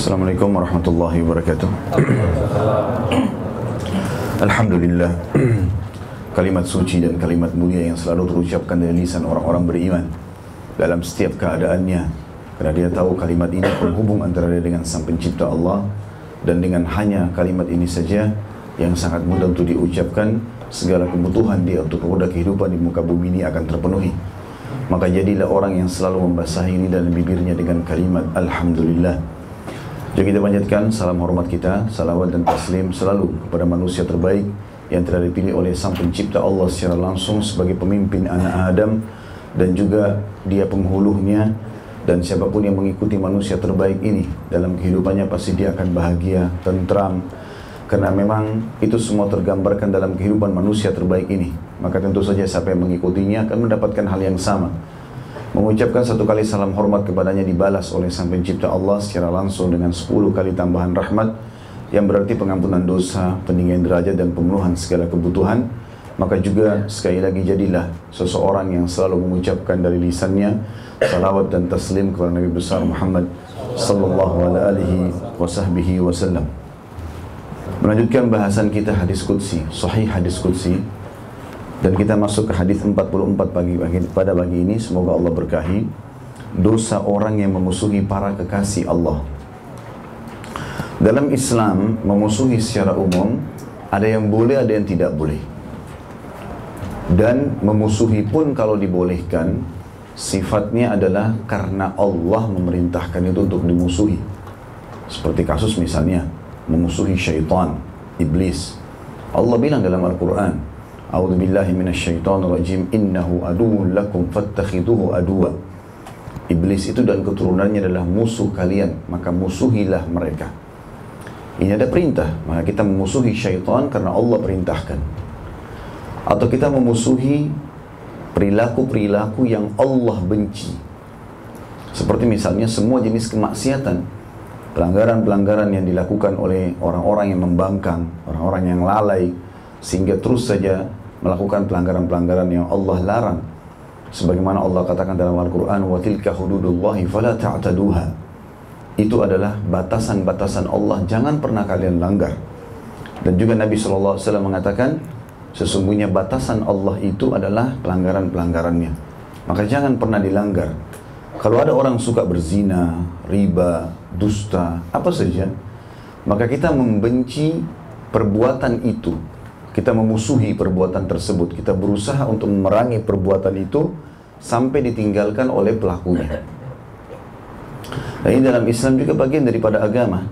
Assalamualaikum warahmatullahi wabarakatuh. Alhamdulillah, kalimat suci dan kalimat mulia yang selalu terucapkan dari lisan orang-orang beriman dalam setiap keadaannya, karena dia tahu kalimat ini penghubung antara dia dengan Sang Pencipta Allah, dan dengan hanya kalimat ini saja yang sangat mudah untuk diucapkan, segala kebutuhan dia untuk roda kehidupan di muka bumi ini akan terpenuhi. Maka jadilah orang yang selalu membasahi lidah dan bibirnya dengan kalimat Alhamdulillah. Jadi kita panjatkan salam hormat kita, salawat dan taslim selalu kepada manusia terbaik yang telah dipilih oleh Sang Pencipta Allah secara langsung sebagai pemimpin anak Adam, dan juga dia penghulunya. Dan siapapun yang mengikuti manusia terbaik ini dalam kehidupannya, pasti dia akan bahagia, tentram, karena memang itu semua tergambarkan dalam kehidupan manusia terbaik ini. Maka tentu saja siapa yang mengikutinya akan mendapatkan hal yang sama. Mengucapkan satu kali salam hormat kepadanya dibalas oleh Sang Pencipta Allah secara langsung dengan 10 kali tambahan rahmat, yang berarti pengampunan dosa, peninggian derajat, dan pemenuhan segala kebutuhan. Maka juga sekali lagi jadilah seseorang yang selalu mengucapkan dari lisannya salawat dan taslim kepada Nabi besar Muhammad sallallahu alaihi wasallam. Melanjutkan bahasan kita hadis Qudsi, sahih hadis Qudsi, dan kita masuk ke hadis 44 pada pagi ini. Semoga Allah berkahi. Dosa orang yang memusuhi para kekasih Allah. Dalam Islam, memusuhi secara umum ada yang boleh, ada yang tidak boleh. Dan memusuhi pun kalau dibolehkan, sifatnya adalah karena Allah memerintahkan itu untuk dimusuhi. Seperti kasus misalnya memusuhi syaitan, iblis. Allah bilang dalam Al-Quran, "A'udzubillahi minasyaitonirrajim, innahu aduwwun lakum fattakhiduhu aduwa." Iblis itu dan keturunannya adalah musuh kalian, maka musuhilah mereka. Ini ada perintah, maka kita memusuhi syaitan karena Allah perintahkan. Atau kita memusuhi perilaku-perilaku yang Allah benci. Seperti misalnya semua jenis kemaksiatan, pelanggaran-pelanggaran yang dilakukan oleh orang-orang yang membangkang, orang-orang yang lalai, sehingga terus saja melakukan pelanggaran-pelanggaran yang Allah larang. Sebagaimana Allah katakan dalam Al-Quran, وَتِلْكَ حُدُودُ اللَّهِ فَلَا تَعْتَدُوهَا. Itu adalah batasan-batasan Allah, jangan pernah kalian langgar. Dan juga Nabi SAW mengatakan, sesungguhnya batasan Allah itu adalah pelanggaran-pelanggarannya, maka jangan pernah dilanggar. Kalau ada orang suka berzina, riba, dusta, apa saja, maka kita membenci perbuatan itu. Kita memusuhi perbuatan tersebut. Kita berusaha untuk memerangi perbuatan itu sampai ditinggalkan oleh pelakunya. Dan ini dalam Islam juga bagian daripada agama.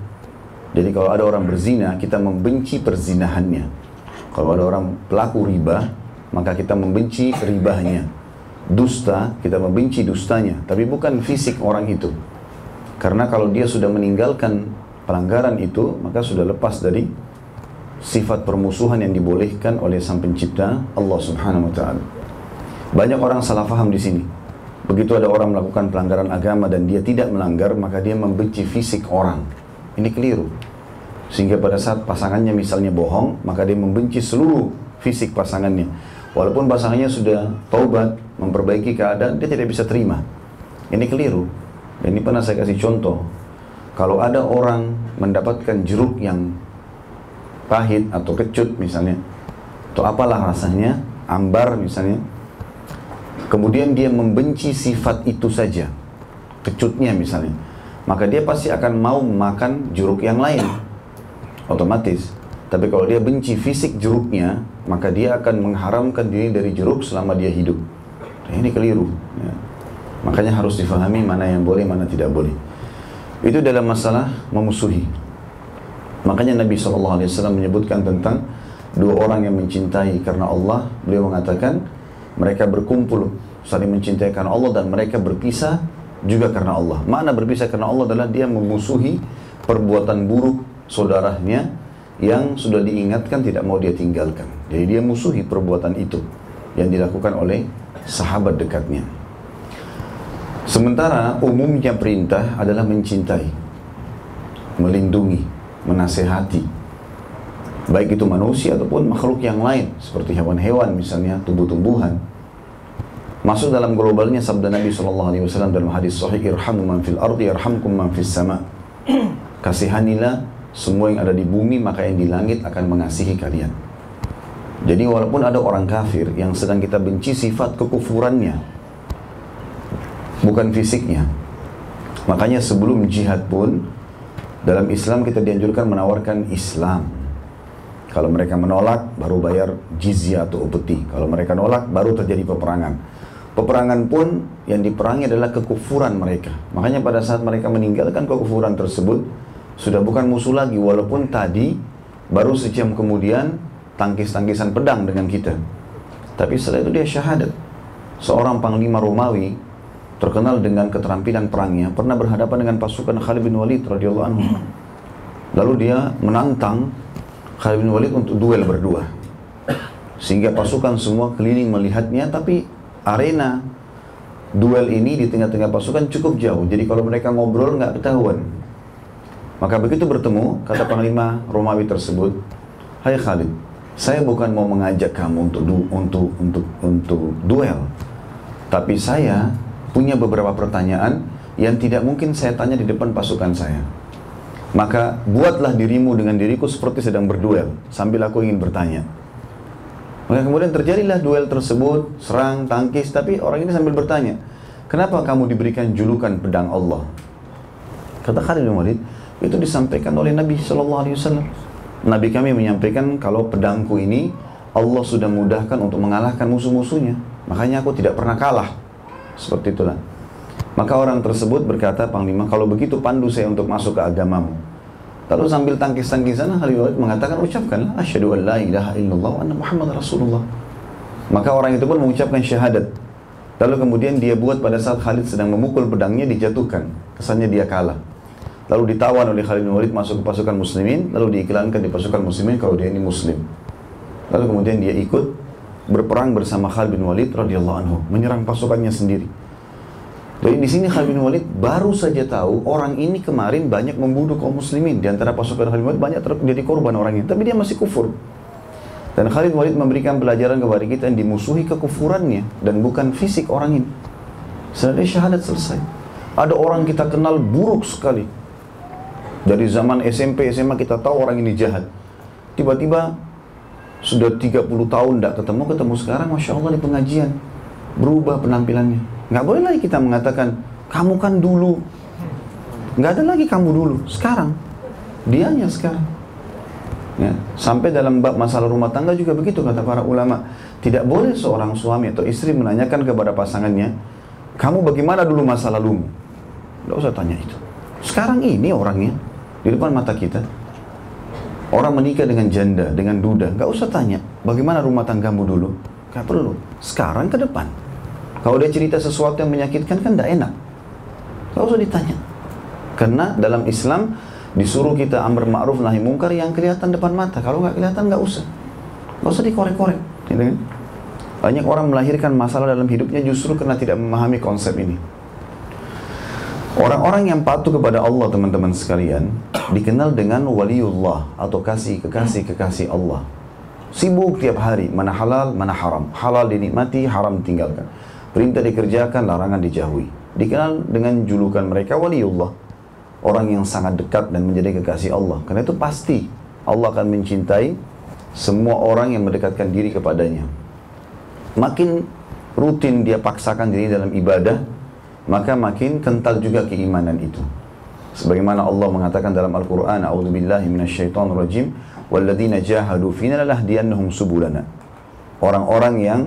Jadi kalau ada orang berzina, kita membenci perzinahannya. Kalau ada orang pelaku riba, maka kita membenci ribahnya. Dusta, kita membenci dustanya, tapi bukan fisik orang itu. Karena kalau dia sudah meninggalkan pelanggaran itu, maka sudah lepas dari sifat permusuhan yang dibolehkan oleh Sang Pencipta Allah Subhanahu wa Ta'ala. Banyak orang salah faham di sini. Begitu ada orang melakukan pelanggaran agama dan dia tidak melanggar, maka dia membenci fisik orang. Ini keliru. Sehingga pada saat pasangannya misalnya bohong, maka dia membenci seluruh fisik pasangannya. Walaupun pasangannya sudah taubat, memperbaiki keadaan, dia tidak bisa terima. Ini keliru. Dan ini pernah saya kasih contoh. Kalau ada orang mendapatkan jeruk yang pahit atau kecut misalnya, atau apalah rasanya, ambar misalnya, kemudian dia membenci sifat itu saja, kecutnya misalnya, maka dia pasti akan mau makan jeruk yang lain, otomatis. Tapi kalau dia benci fisik jeruknya, maka dia akan mengharamkan diri dari jeruk selama dia hidup. Ini keliru ya. Makanya harus difahami mana yang boleh, mana tidak boleh. Itu dalam masalah memusuhi. Makanya Nabi SAW menyebutkan tentang dua orang yang mencintai karena Allah. Beliau mengatakan mereka berkumpul saling mencintai karena Allah, dan mereka berpisah juga karena Allah. Makna berpisah karena Allah adalah dia memusuhi perbuatan buruk saudaranya yang sudah diingatkan tidak mau dia tinggalkan. Jadi dia musuhi perbuatan itu yang dilakukan oleh sahabat dekatnya. Sementara umumnya perintah adalah mencintai, melindungi, menasehati, baik itu manusia ataupun makhluk yang lain, seperti hewan-hewan misalnya, tumbuh-tumbuhan. Masuk dalam globalnya sabda Nabi SAW dalam hadis sahih, irhamu man fil ardi, yarhamkum man fis sama. kasihanilah semua yang ada di bumi, maka yang di langit akan mengasihi kalian. Jadi walaupun ada orang kafir yang sedang kita benci sifat kekufurannya, bukan fisiknya. Makanya sebelum jihad pun dalam Islam kita dianjurkan menawarkan Islam. Kalau mereka menolak, baru bayar jizyah atau upeti. Kalau mereka nolak, baru terjadi peperangan. Peperangan pun yang diperangi adalah kekufuran mereka. Makanya pada saat mereka meninggalkan kekufuran tersebut, sudah bukan musuh lagi, walaupun tadi baru sejam kemudian tangkis-tangkisan pedang dengan kita. Tapi setelah itu dia syahadat. Seorang panglima Romawi terkenal dengan keterampilan perangnya, pernah berhadapan dengan pasukan Khalid bin Walid radhiyallahu anhu. Lalu dia menantang Khalid bin Walid untuk duel berdua, sehingga pasukan semua keliling melihatnya. Tapi arena duel ini di tengah-tengah pasukan cukup jauh, jadi kalau mereka ngobrol nggak ketahuan. Maka begitu bertemu, kata panglima Romawi tersebut, "Hai Khalid, saya bukan mau mengajak kamu untuk duel, tapi saya punya beberapa pertanyaan yang tidak mungkin saya tanya di depan pasukan saya. Maka buatlah dirimu dengan diriku seperti sedang berduel, sambil aku ingin bertanya." Maka kemudian terjadilah duel tersebut, serang, tangkis, tapi orang ini sambil bertanya, "Kenapa kamu diberikan julukan pedang Allah?" Kata Khalid bin Walid, "Itu disampaikan oleh Nabi SAW. Nabi kami menyampaikan kalau pedangku ini, Allah sudah mudahkan untuk mengalahkan musuh-musuhnya. Makanya aku tidak pernah kalah." Seperti itulah. Maka orang tersebut berkata, "Panglima, kalau begitu pandu saya untuk masuk ke agamamu." Lalu sambil tangkis-tangkisan, Khalid mengatakan, "Ucapkanlah asyhadu an la ilaha illallah wa anna Muhammad Rasulullah." Maka orang itu pun mengucapkan syahadat. Lalu kemudian dia buat pada saat Khalid sedang memukul pedangnya, dijatuhkan. Kesannya dia kalah. Lalu ditawan oleh Khalid bin Walid masuk ke pasukan muslimin, lalu diiklankan di pasukan muslimin kalau dia ini muslim. Lalu kemudian dia ikut berperang bersama Khalid bin Walid radhiyallahu anhu, menyerang pasukannya sendiri. Jadi di sini Khalid bin Walid baru saja tahu orang ini kemarin banyak membunuh kaum muslimin. Di antara pasukan Khalid bin Walid banyak terjadi korban orangnya, tapi dia masih kufur. Dan Khalid bin Walid memberikan pelajaran kepada kita yang dimusuhi kekufurannya dan bukan fisik orang ini. Setelah syahadat selesai. Ada orang kita kenal buruk sekali. Dari zaman SMP, SMA kita tahu orang ini jahat. Tiba-tiba sudah 30 tahun tidak ketemu sekarang, Masya Allah di pengajian. Berubah penampilannya. Nggak boleh lagi kita mengatakan, "Kamu kan dulu." Nggak ada lagi kamu dulu. Sekarang. Dianya sekarang. Ya. Sampai dalam bab masalah rumah tangga juga begitu, kata para ulama. Tidak boleh seorang suami atau istri menanyakan kepada pasangannya, "Kamu bagaimana dulu masa lalumu?" Nggak usah tanya itu. Sekarang ini orangnya, di depan mata kita. Orang menikah dengan janda, dengan duda. Nggak usah tanya, "Bagaimana rumah tanggamu dulu?" Nggak perlu. Sekarang ke depan. Kalau dia cerita sesuatu yang menyakitkan kan tidak enak. Tidak usah ditanya. Karena dalam Islam disuruh kita amar ma'ruf nahi mungkar yang kelihatan depan mata. Kalau nggak kelihatan nggak usah. Nggak usah dikorek-korek. Gitu kan? Banyak orang melahirkan masalah dalam hidupnya justru karena tidak memahami konsep ini. Orang-orang yang patuh kepada Allah, teman-teman sekalian, dikenal dengan waliullah atau kekasih Allah. Sibuk tiap hari, mana halal, mana haram. Halal dinikmati, haram ditinggalkan. Perintah dikerjakan, larangan dijauhi. Dikenal dengan julukan mereka waliullah, orang yang sangat dekat dan menjadi kekasih Allah. Karena itu pasti Allah akan mencintai semua orang yang mendekatkan diri kepadanya. Makin rutin dia paksakan diri dalam ibadah, maka makin kental juga keimanan itu. Sebagaimana Allah mengatakan dalam Al-Quran, "A'udzubillahi minasyaitonirrajim, walladzina jahadu fina lanahdiyannahum subulana." Orang-orang yang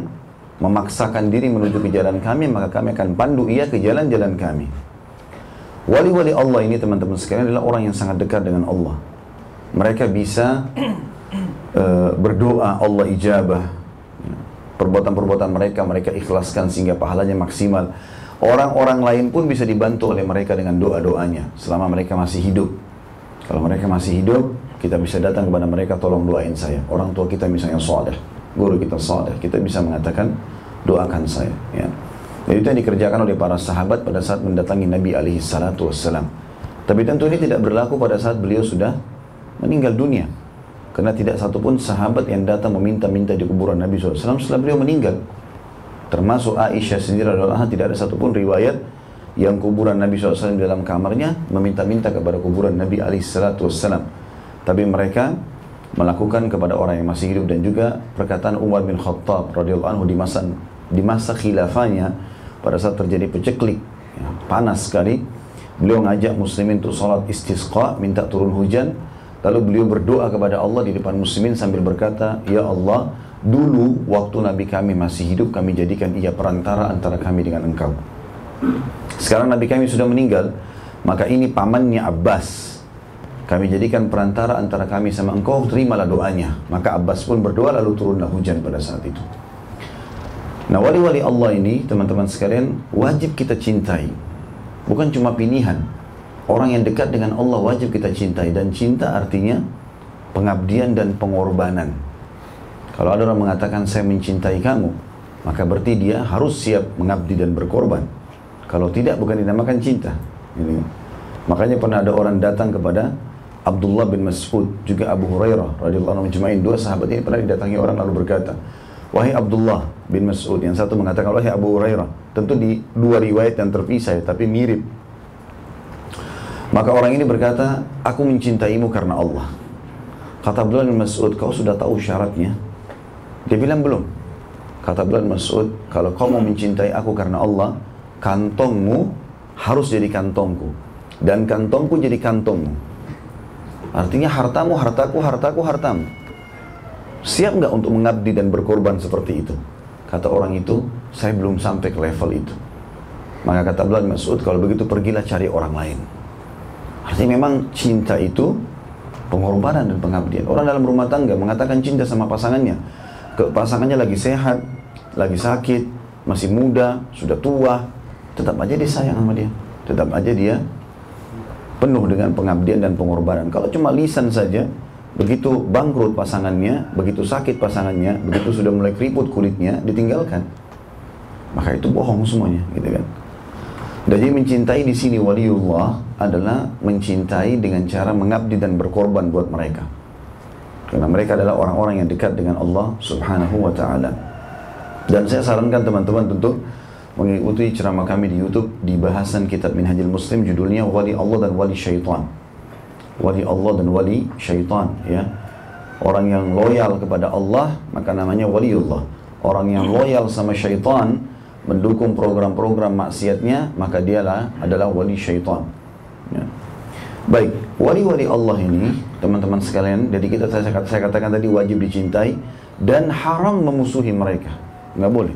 memaksakan diri menuju ke jalan kami, maka kami akan pandu ia ke jalan-jalan kami. Wali-wali Allah ini, teman-teman sekalian, adalah orang yang sangat dekat dengan Allah. Mereka bisa berdoa, Allah ijabah. Perbuatan-perbuatan mereka ikhlaskan sehingga pahalanya maksimal. Orang-orang lain pun bisa dibantu oleh mereka dengan doa-doanya selama mereka masih hidup. Kalau mereka masih hidup, kita bisa datang kepada mereka, "Tolong doain saya." Orang tua kita misalnya saleh, guru kita saleh, kita bisa mengatakan, "Doakan saya." Ya. Jadi itu yang dikerjakan oleh para sahabat pada saat mendatangi Nabi alaihissalam. Tapi tentu ini tidak berlaku pada saat beliau sudah meninggal dunia. Karena tidak satupun sahabat yang datang meminta-minta di kuburan Nabi SAW setelah beliau meninggal. Termasuk Aisyah sendiri radhiyallahu anha, tidak ada satupun riwayat yang kuburan Nabi SAW dalam kamarnya meminta-minta kepada kuburan Nabi SAW. Tapi mereka melakukan kepada orang yang masih hidup, dan juga perkataan Umar bin Khattab radhiyallahu anhu di masa khilafahnya pada saat terjadi peceklik ya, panas sekali, beliau ngajak muslimin untuk salat istisqa, minta turun hujan, lalu beliau berdoa kepada Allah di depan muslimin sambil berkata, "Ya Allah, dulu waktu Nabi kami masih hidup kami jadikan ia perantara antara kami dengan engkau. Sekarang Nabi kami sudah meninggal, maka ini pamannya Abbas, kami jadikan perantara antara kami sama engkau, terimalah doanya." Maka Abbas pun berdoa, lalu turunlah hujan pada saat itu. Nah, wali-wali Allah ini, teman-teman sekalian, wajib kita cintai. Bukan cuma pilihan. Orang yang dekat dengan Allah wajib kita cintai. Dan cinta artinya pengabdian dan pengorbanan. Kalau ada orang mengatakan, "Saya mencintai kamu," maka berarti dia harus siap mengabdi dan berkorban. Kalau tidak, bukan dinamakan cinta. Ini. Makanya pernah ada orang datang kepada Abdullah bin Mas'ud, juga Abu Hurairah radhiyallahu anhu ajma'in. Dua sahabat ini pernah didatangi orang lalu berkata, "Wahai Abdullah bin Mas'ud," yang satu mengatakan, "Wahai Abu Hurairah." Tentu di dua riwayat yang terpisah ya, tapi mirip. Maka orang ini berkata, "Aku mencintaimu karena Allah." Kata Abdullah bin Mas'ud, "Kau sudah tahu syaratnya?" Dia bilang, "Belum." Kata Abdullah bin Mas'ud, "Kalau kau mau mencintai aku karena Allah, kantongmu harus jadi kantongku, dan kantongku jadi kantongmu. Artinya hartamu, hartaku, hartaku, hartamu. Siap nggak untuk mengabdi dan berkorban seperti itu?" Kata orang itu, "Saya belum sampai ke level itu." Maka kata Abdullah bin Mas'ud, "Kalau begitu pergilah cari orang lain." Artinya memang cinta itu pengorbanan dan pengabdian. Orang dalam rumah tangga mengatakan cinta sama pasangannya. Pasangannya lagi sehat, lagi sakit, masih muda, sudah tua, tetap aja dia sayang sama dia. Tetap aja dia penuh dengan pengabdian dan pengorbanan. Kalau cuma lisan saja, begitu bangkrut pasangannya, begitu sakit pasangannya, begitu sudah mulai keriput kulitnya, ditinggalkan. Maka itu bohong semuanya, gitu kan. Dan jadi mencintai di sini waliullah adalah mencintai dengan cara mengabdi dan berkorban buat mereka. Karena mereka adalah orang-orang yang dekat dengan Allah Subhanahu wa taala. Dan saya sarankan teman-teman tentu mengikuti ceramah kami di YouTube di bahasan kitab Minhajul Muslim, judulnya Wali Allah dan Wali Syaitan. Wali Allah dan Wali Syaitan, ya. Orang yang loyal kepada Allah maka namanya waliullah. Orang yang loyal sama syaitan, mendukung program-program maksiatnya, maka dialah adalah wali syaitan, ya. Baik, wali-wali Allah ini teman-teman sekalian, jadi kita saya katakan tadi wajib dicintai dan haram memusuhi mereka. Nggak boleh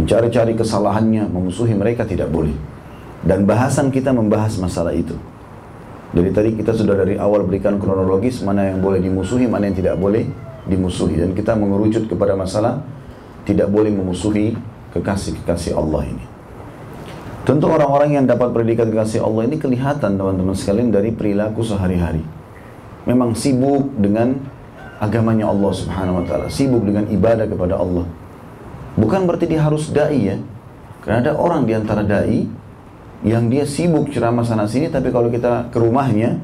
mencari-cari kesalahannya, memusuhi mereka tidak boleh. Dan bahasan kita membahas masalah itu. Jadi tadi kita sudah dari awal berikan kronologis mana yang boleh dimusuhi, mana yang tidak boleh dimusuhi. Dan kita mengerucut kepada masalah tidak boleh memusuhi kekasih-kekasih Allah ini. Tentu orang-orang yang dapat predikat kekasih Allah ini kelihatan teman-teman sekalian dari perilaku sehari-hari. Memang sibuk dengan agamanya Allah Subhanahu wa ta'ala, sibuk dengan ibadah kepada Allah. Bukan berarti dia harus da'i ya. Karena ada orang di antara da'i yang dia sibuk ceramah sana-sini, tapi kalau kita ke rumahnya,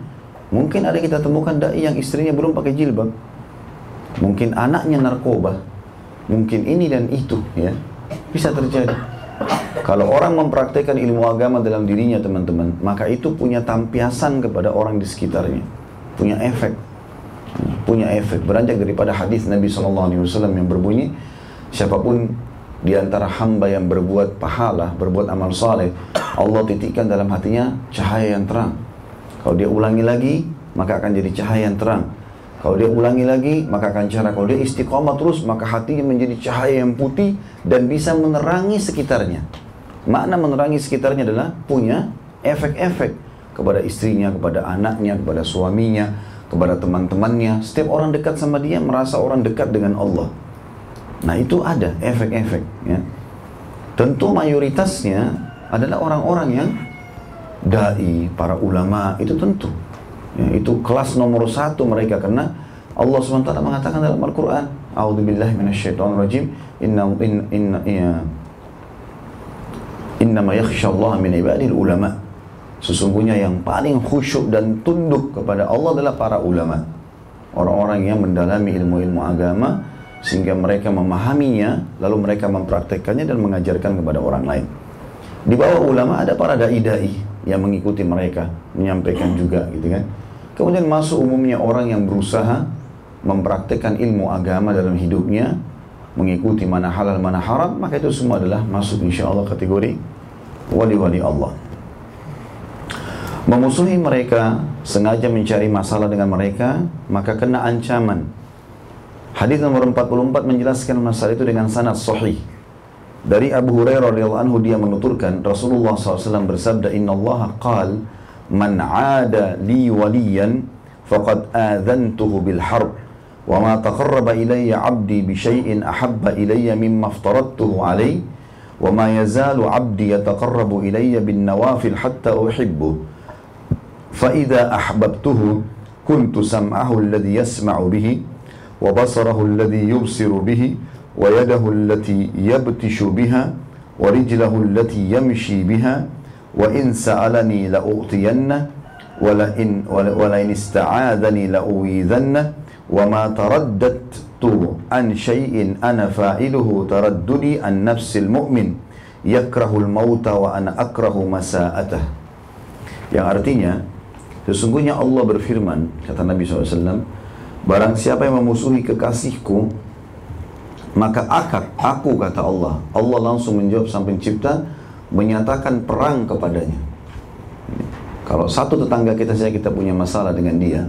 mungkin ada kita temukan da'i yang istrinya belum pakai jilbab. Mungkin anaknya narkoba. Mungkin ini dan itu ya. Bisa terjadi. Kalau orang mempraktekkan ilmu agama dalam dirinya teman-teman, maka itu punya tampiasan kepada orang di sekitarnya. Punya efek. Punya efek. Beranjak daripada hadis Nabi SAW yang berbunyi, siapapun di antara hamba yang berbuat pahala, berbuat amal saleh, Allah titikkan dalam hatinya cahaya yang terang. Kalau dia ulangi lagi, maka akan jadi cahaya yang terang. Kalau dia ulangi lagi, maka akan cerah. Kalau dia istiqomah terus, maka hatinya menjadi cahaya yang putih dan bisa menerangi sekitarnya. Makna menerangi sekitarnya adalah punya efek-efek kepada istrinya, kepada anaknya, kepada suaminya, kepada teman-temannya. Setiap orang dekat sama dia merasa orang dekat dengan Allah. Nah itu ada efek-efek ya. Tentu mayoritasnya adalah orang-orang yang da'i, para ulama itu tentu ya, itu kelas nomor satu mereka. Karena Allah SWT mengatakan dalam Al-Quran, "A'udzubillahi minasyaitonirrajim, innama yakhsyallaha min ibadil ulama." Sesungguhnya yang paling khusyuk dan tunduk kepada Allah adalah para ulama, orang-orang yang mendalami ilmu-ilmu agama sehingga mereka memahaminya, lalu mereka mempraktekkannya dan mengajarkan kepada orang lain. Di bawah ulama ada para dai-dai yang mengikuti mereka, menyampaikan juga gitu kan. Kemudian masuk umumnya orang yang berusaha mempraktikkan ilmu agama dalam hidupnya, mengikuti mana halal mana haram, maka itu semua adalah masuk insya Allah kategori wali-wali Allah. Memusuhi mereka, sengaja mencari masalah dengan mereka, maka kena ancaman. Hadis nomor 44 menjelaskan masalah itu dengan sanad sahih. Dari Abu Hurairah radhiyallahu anhu, dia menuturkan Rasulullah SAW bersabda, Inna Allah qal, man aada li waliyan faqad adhantuhu bil harb, wa ma taqarraba ilayya abdi bishay'in ahabba ilayya mimma aftaradtuhu alayhi, wa ma yazalu abdi yataqarrabu ilayya bin nawafil hatta uhibbuh. فإذا أحببته كنت سمعه الذي يسمع به وبصره الذي يبصر به ويده التي يبتش بها ورجله التي يمشي بها وإن سألني لأعطينه ولئن استعاذني لأعيذنه وما ترددت عن شيء أنا فاعله ترددي عن نفس المؤمن يكره الموت وأنا أكره مساءته. Yang artinya, sesungguhnya Allah berfirman, kata Nabi SAW, barang siapa yang memusuhi kekasihku, maka aku, kata Allah. Allah langsung menjawab sang pencipta, menyatakan perang kepadanya. Kalau satu tetangga kita saja kita punya masalah dengan dia,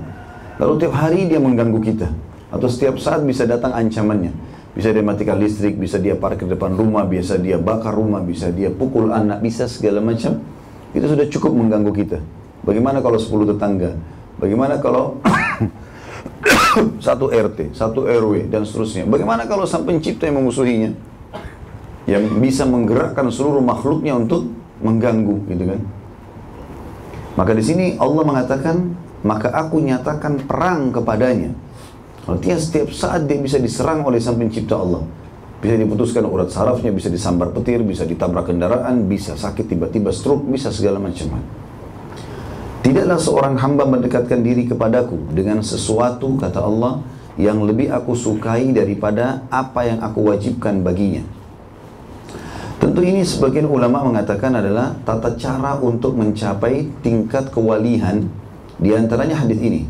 lalu tiap hari dia mengganggu kita, atau setiap saat bisa datang ancamannya. Bisa dia matikan listrik, bisa dia parkir depan rumah, bisa dia bakar rumah, bisa dia pukul anak, bisa segala macam. Itu sudah cukup mengganggu kita. Bagaimana kalau 10 tetangga? Bagaimana kalau satu RT, satu RW, dan seterusnya? Bagaimana kalau sang pencipta yang memusuhinya, yang bisa menggerakkan seluruh makhluknya untuk mengganggu, gitu kan? Maka di sini Allah mengatakan, maka aku nyatakan perang kepadanya. Artinya setiap saat dia bisa diserang oleh sang pencipta Allah. Bisa diputuskan urat sarafnya, bisa disambar petir, bisa ditabrak kendaraan, bisa sakit tiba-tiba stroke, bisa segala macam. Tidaklah seorang hamba mendekatkan diri kepadaku dengan sesuatu, kata Allah, yang lebih aku sukai daripada apa yang aku wajibkan baginya. Tentu ini sebagian ulama mengatakan adalah tata cara untuk mencapai tingkat kewalihan, diantaranya hadis ini.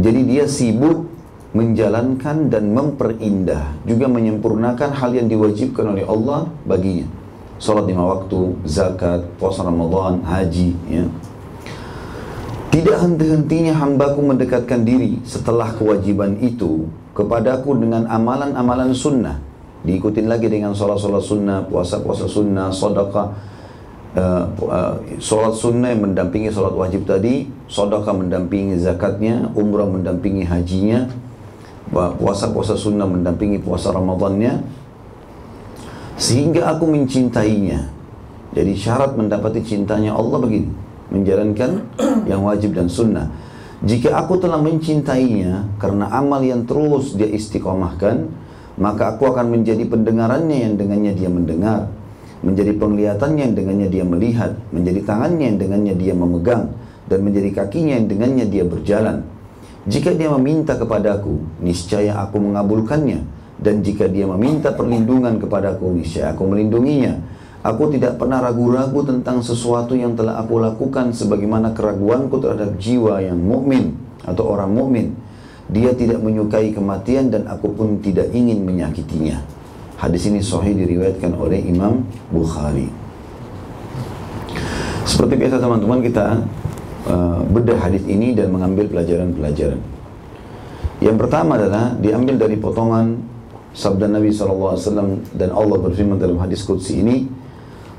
Jadi dia sibuk menjalankan dan memperindah, juga menyempurnakan hal yang diwajibkan oleh Allah baginya. Salat 5 waktu, zakat, puasa Ramadan, haji, ya. Tidak henti-hentinya hambaku mendekatkan diri setelah kewajiban itu kepadaku dengan amalan-amalan sunnah. Diikutin lagi dengan sholat-sholat sunnah, puasa-puasa sunnah, sedekah, sholat sunnah yang mendampingi sholat wajib tadi, sedekah mendampingi zakatnya, umrah mendampingi hajinya, puasa-puasa sunnah mendampingi puasa Ramadannya, sehingga aku mencintainya. Jadi syarat mendapati cintanya Allah begini, menjalankan yang wajib dan sunnah. Jika aku telah mencintainya karena amal yang terus dia istiqomahkan, maka aku akan menjadi pendengarannya yang dengannya dia mendengar, menjadi penglihatannya yang dengannya dia melihat, menjadi tangannya yang dengannya dia memegang, dan menjadi kakinya yang dengannya dia berjalan. Jika dia meminta kepadaku, niscaya aku mengabulkannya, dan jika dia meminta perlindungan kepadaku, niscaya aku melindunginya. Aku tidak pernah ragu-ragu tentang sesuatu yang telah aku lakukan sebagaimana keraguanku terhadap jiwa yang mukmin atau orang mukmin. Dia tidak menyukai kematian dan aku pun tidak ingin menyakitinya. Hadis ini sahih diriwayatkan oleh Imam Bukhari. Seperti biasa teman-teman, kita bedah hadis ini dan mengambil pelajaran-pelajaran. Yang pertama adalah diambil dari potongan sabda Nabi SAW, dan Allah berfirman dalam hadis Qudsi ini,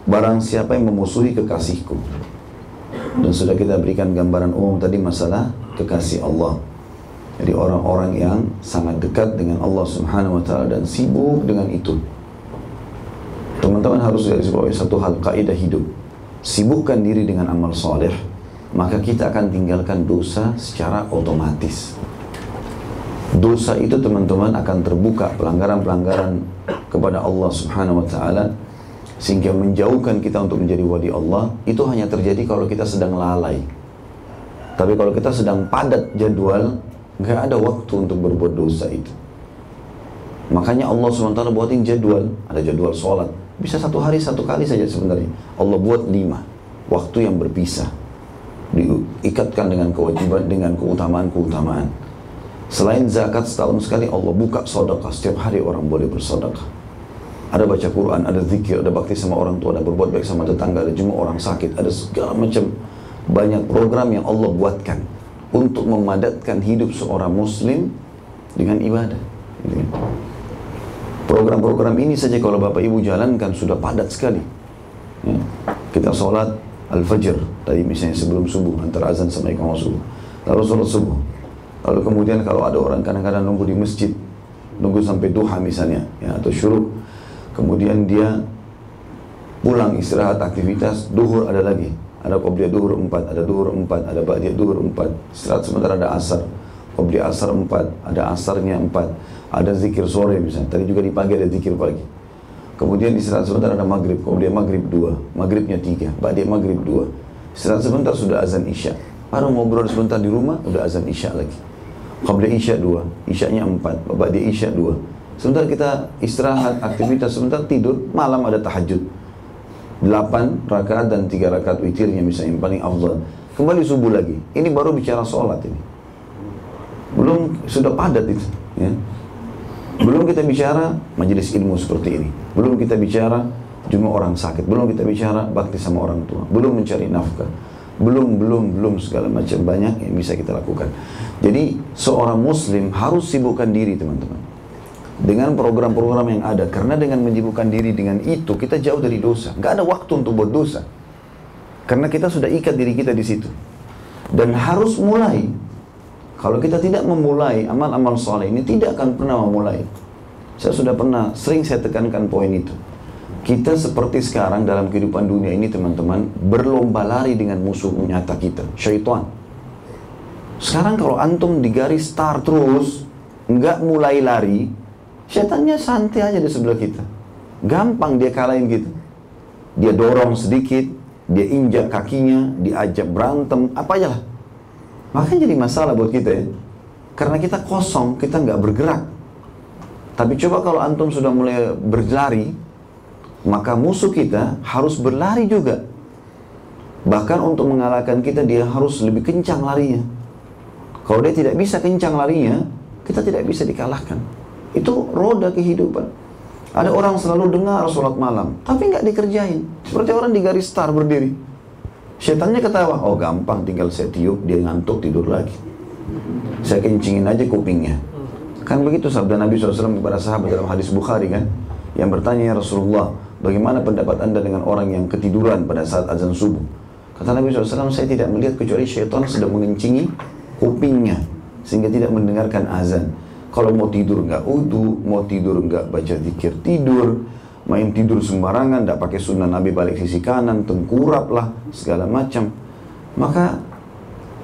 barang siapa yang memusuhi kekasihku. Dan sudah kita berikan gambaran umum tadi masalah kekasih Allah. Jadi orang-orang yang sangat dekat dengan Allah Subhanahu wa ta'ala dan sibuk dengan itu. Teman-teman harus garis bawahi satu hal, kaidah hidup. Sibukkan diri dengan amal soleh, maka kita akan tinggalkan dosa secara otomatis. Dosa itu teman-teman akan terbuka, pelanggaran-pelanggaran kepada Allah Subhanahu wa ta'ala, sehingga menjauhkan kita untuk menjadi wali Allah. Itu hanya terjadi kalau kita sedang lalai. Tapi kalau kita sedang padat jadwal, nggak ada waktu untuk berbuat dosa itu. Makanya Allah SWT buatin jadwal. Ada jadwal sholat, Bisa satu hari satu kali saja sebenarnya. Allah buat 5 waktu yang berpisah, diikatkan dengan kewajiban, dengan keutamaan-keutamaan. Selain zakat setahun sekali, Allah buka sedekah. Setiap hari orang boleh bersedekah. Ada baca Quran, ada zikir, ada bakti sama orang tua, ada berbuat baik sama tetangga, ada jenguk orang sakit, ada segala macam. Banyak program yang Allah buatkan untuk memadatkan hidup seorang muslim dengan ibadah. Program-program ini saja kalau Bapak Ibu jalankan sudah padat sekali. Ya. Kita sholat al-fajr tadi misalnya sebelum subuh, antara azan sama iqamah subuh. Lalu sholat subuh. Lalu kemudian kalau ada orang kadang-kadang nunggu di masjid, nunggu sampai duha misalnya, ya, atau syuruk. Kemudian dia pulang istirahat aktivitas, duhur ada lagi. Ada qobliyah duhur 4, ada duhur 4, ada ba'diyah duhur 4. Istirahat sebentar ada asar. Qobliyah asar 4, ada asarnya 4. Ada zikir sore misalnya, tadi juga di pagi ada zikir pagi. Kemudian istirahat sebentar ada maghrib, kemudian maghrib 2, maghribnya 3, ba'diyah maghrib 2. Istirahat sebentar sudah azan isya. Baru ngobrol sebentar di rumah, udah azan isya lagi. Qobliyah isya 2, isyanya 4, ba'diyah isya 2. Sebentar kita istirahat, aktivitas sebentar tidur, malam ada tahajud. 8 rakaat dan 3 rakaat witirnya misalnya yang paling afdal. Kembali subuh lagi. Ini baru bicara sholat ini. Belum sudah padat itu, ya. Belum kita bicara majelis ilmu seperti ini. Belum kita bicara jumlah orang sakit. Belum kita bicara bakti sama orang tua. Belum mencari nafkah. Belum segala macam banyak yang bisa kita lakukan. Jadi seorang muslim harus sibukkan diri, teman-teman, dengan program-program yang ada. Karena dengan menyibukkan diri dengan itu, kita jauh dari dosa. Nggak ada waktu untuk buat dosa. Karena kita sudah ikat diri kita di situ. Dan harus mulai. Kalau kita tidak memulai amal-amal soleh ini, tidak akan pernah memulai. Saya sudah pernah sering saya tekankan poin itu. Kita seperti sekarang dalam kehidupan dunia ini, teman-teman, berlomba lari dengan musuh nyata kita, syaitan. Sekarang kalau antum di garis start terus, nggak mulai lari, syaitannya santai aja di sebelah kita. Gampang dia kalahin gitu. Dia dorong sedikit, dia injak kakinya, diajak berantem, apa aja lah. Makanya jadi masalah buat kita, ya. Karena kita kosong, kita nggak bergerak. Tapi coba kalau antum sudah mulai berlari, maka musuh kita harus berlari juga. Bahkan untuk mengalahkan kita, dia harus lebih kencang larinya. Kalau dia tidak bisa kencang larinya, kita tidak bisa dikalahkan. Itu roda kehidupan. Ada orang selalu dengar sholat malam, tapi nggak dikerjain. Seperti orang di garis start berdiri. Setannya ketawa, oh gampang, tinggal saya tiup, dia ngantuk, tidur lagi. Saya kencingin aja kupingnya. Kan begitu sabda Nabi SAW kepada sahabat dalam hadis Bukhari kan. Yang bertanya, ya Rasulullah, bagaimana pendapat anda dengan orang yang ketiduran pada saat azan subuh? Kata Nabi SAW, saya tidak melihat kecuali syaitan sedang mengencingi kupingnya, sehingga tidak mendengarkan azan. Kalau mau tidur nggak wudu, mau tidur nggak baca zikir tidur, main tidur sembarangan, nggak pakai sunnah Nabi balik sisi kanan, tengkurap lah, segala macam. Maka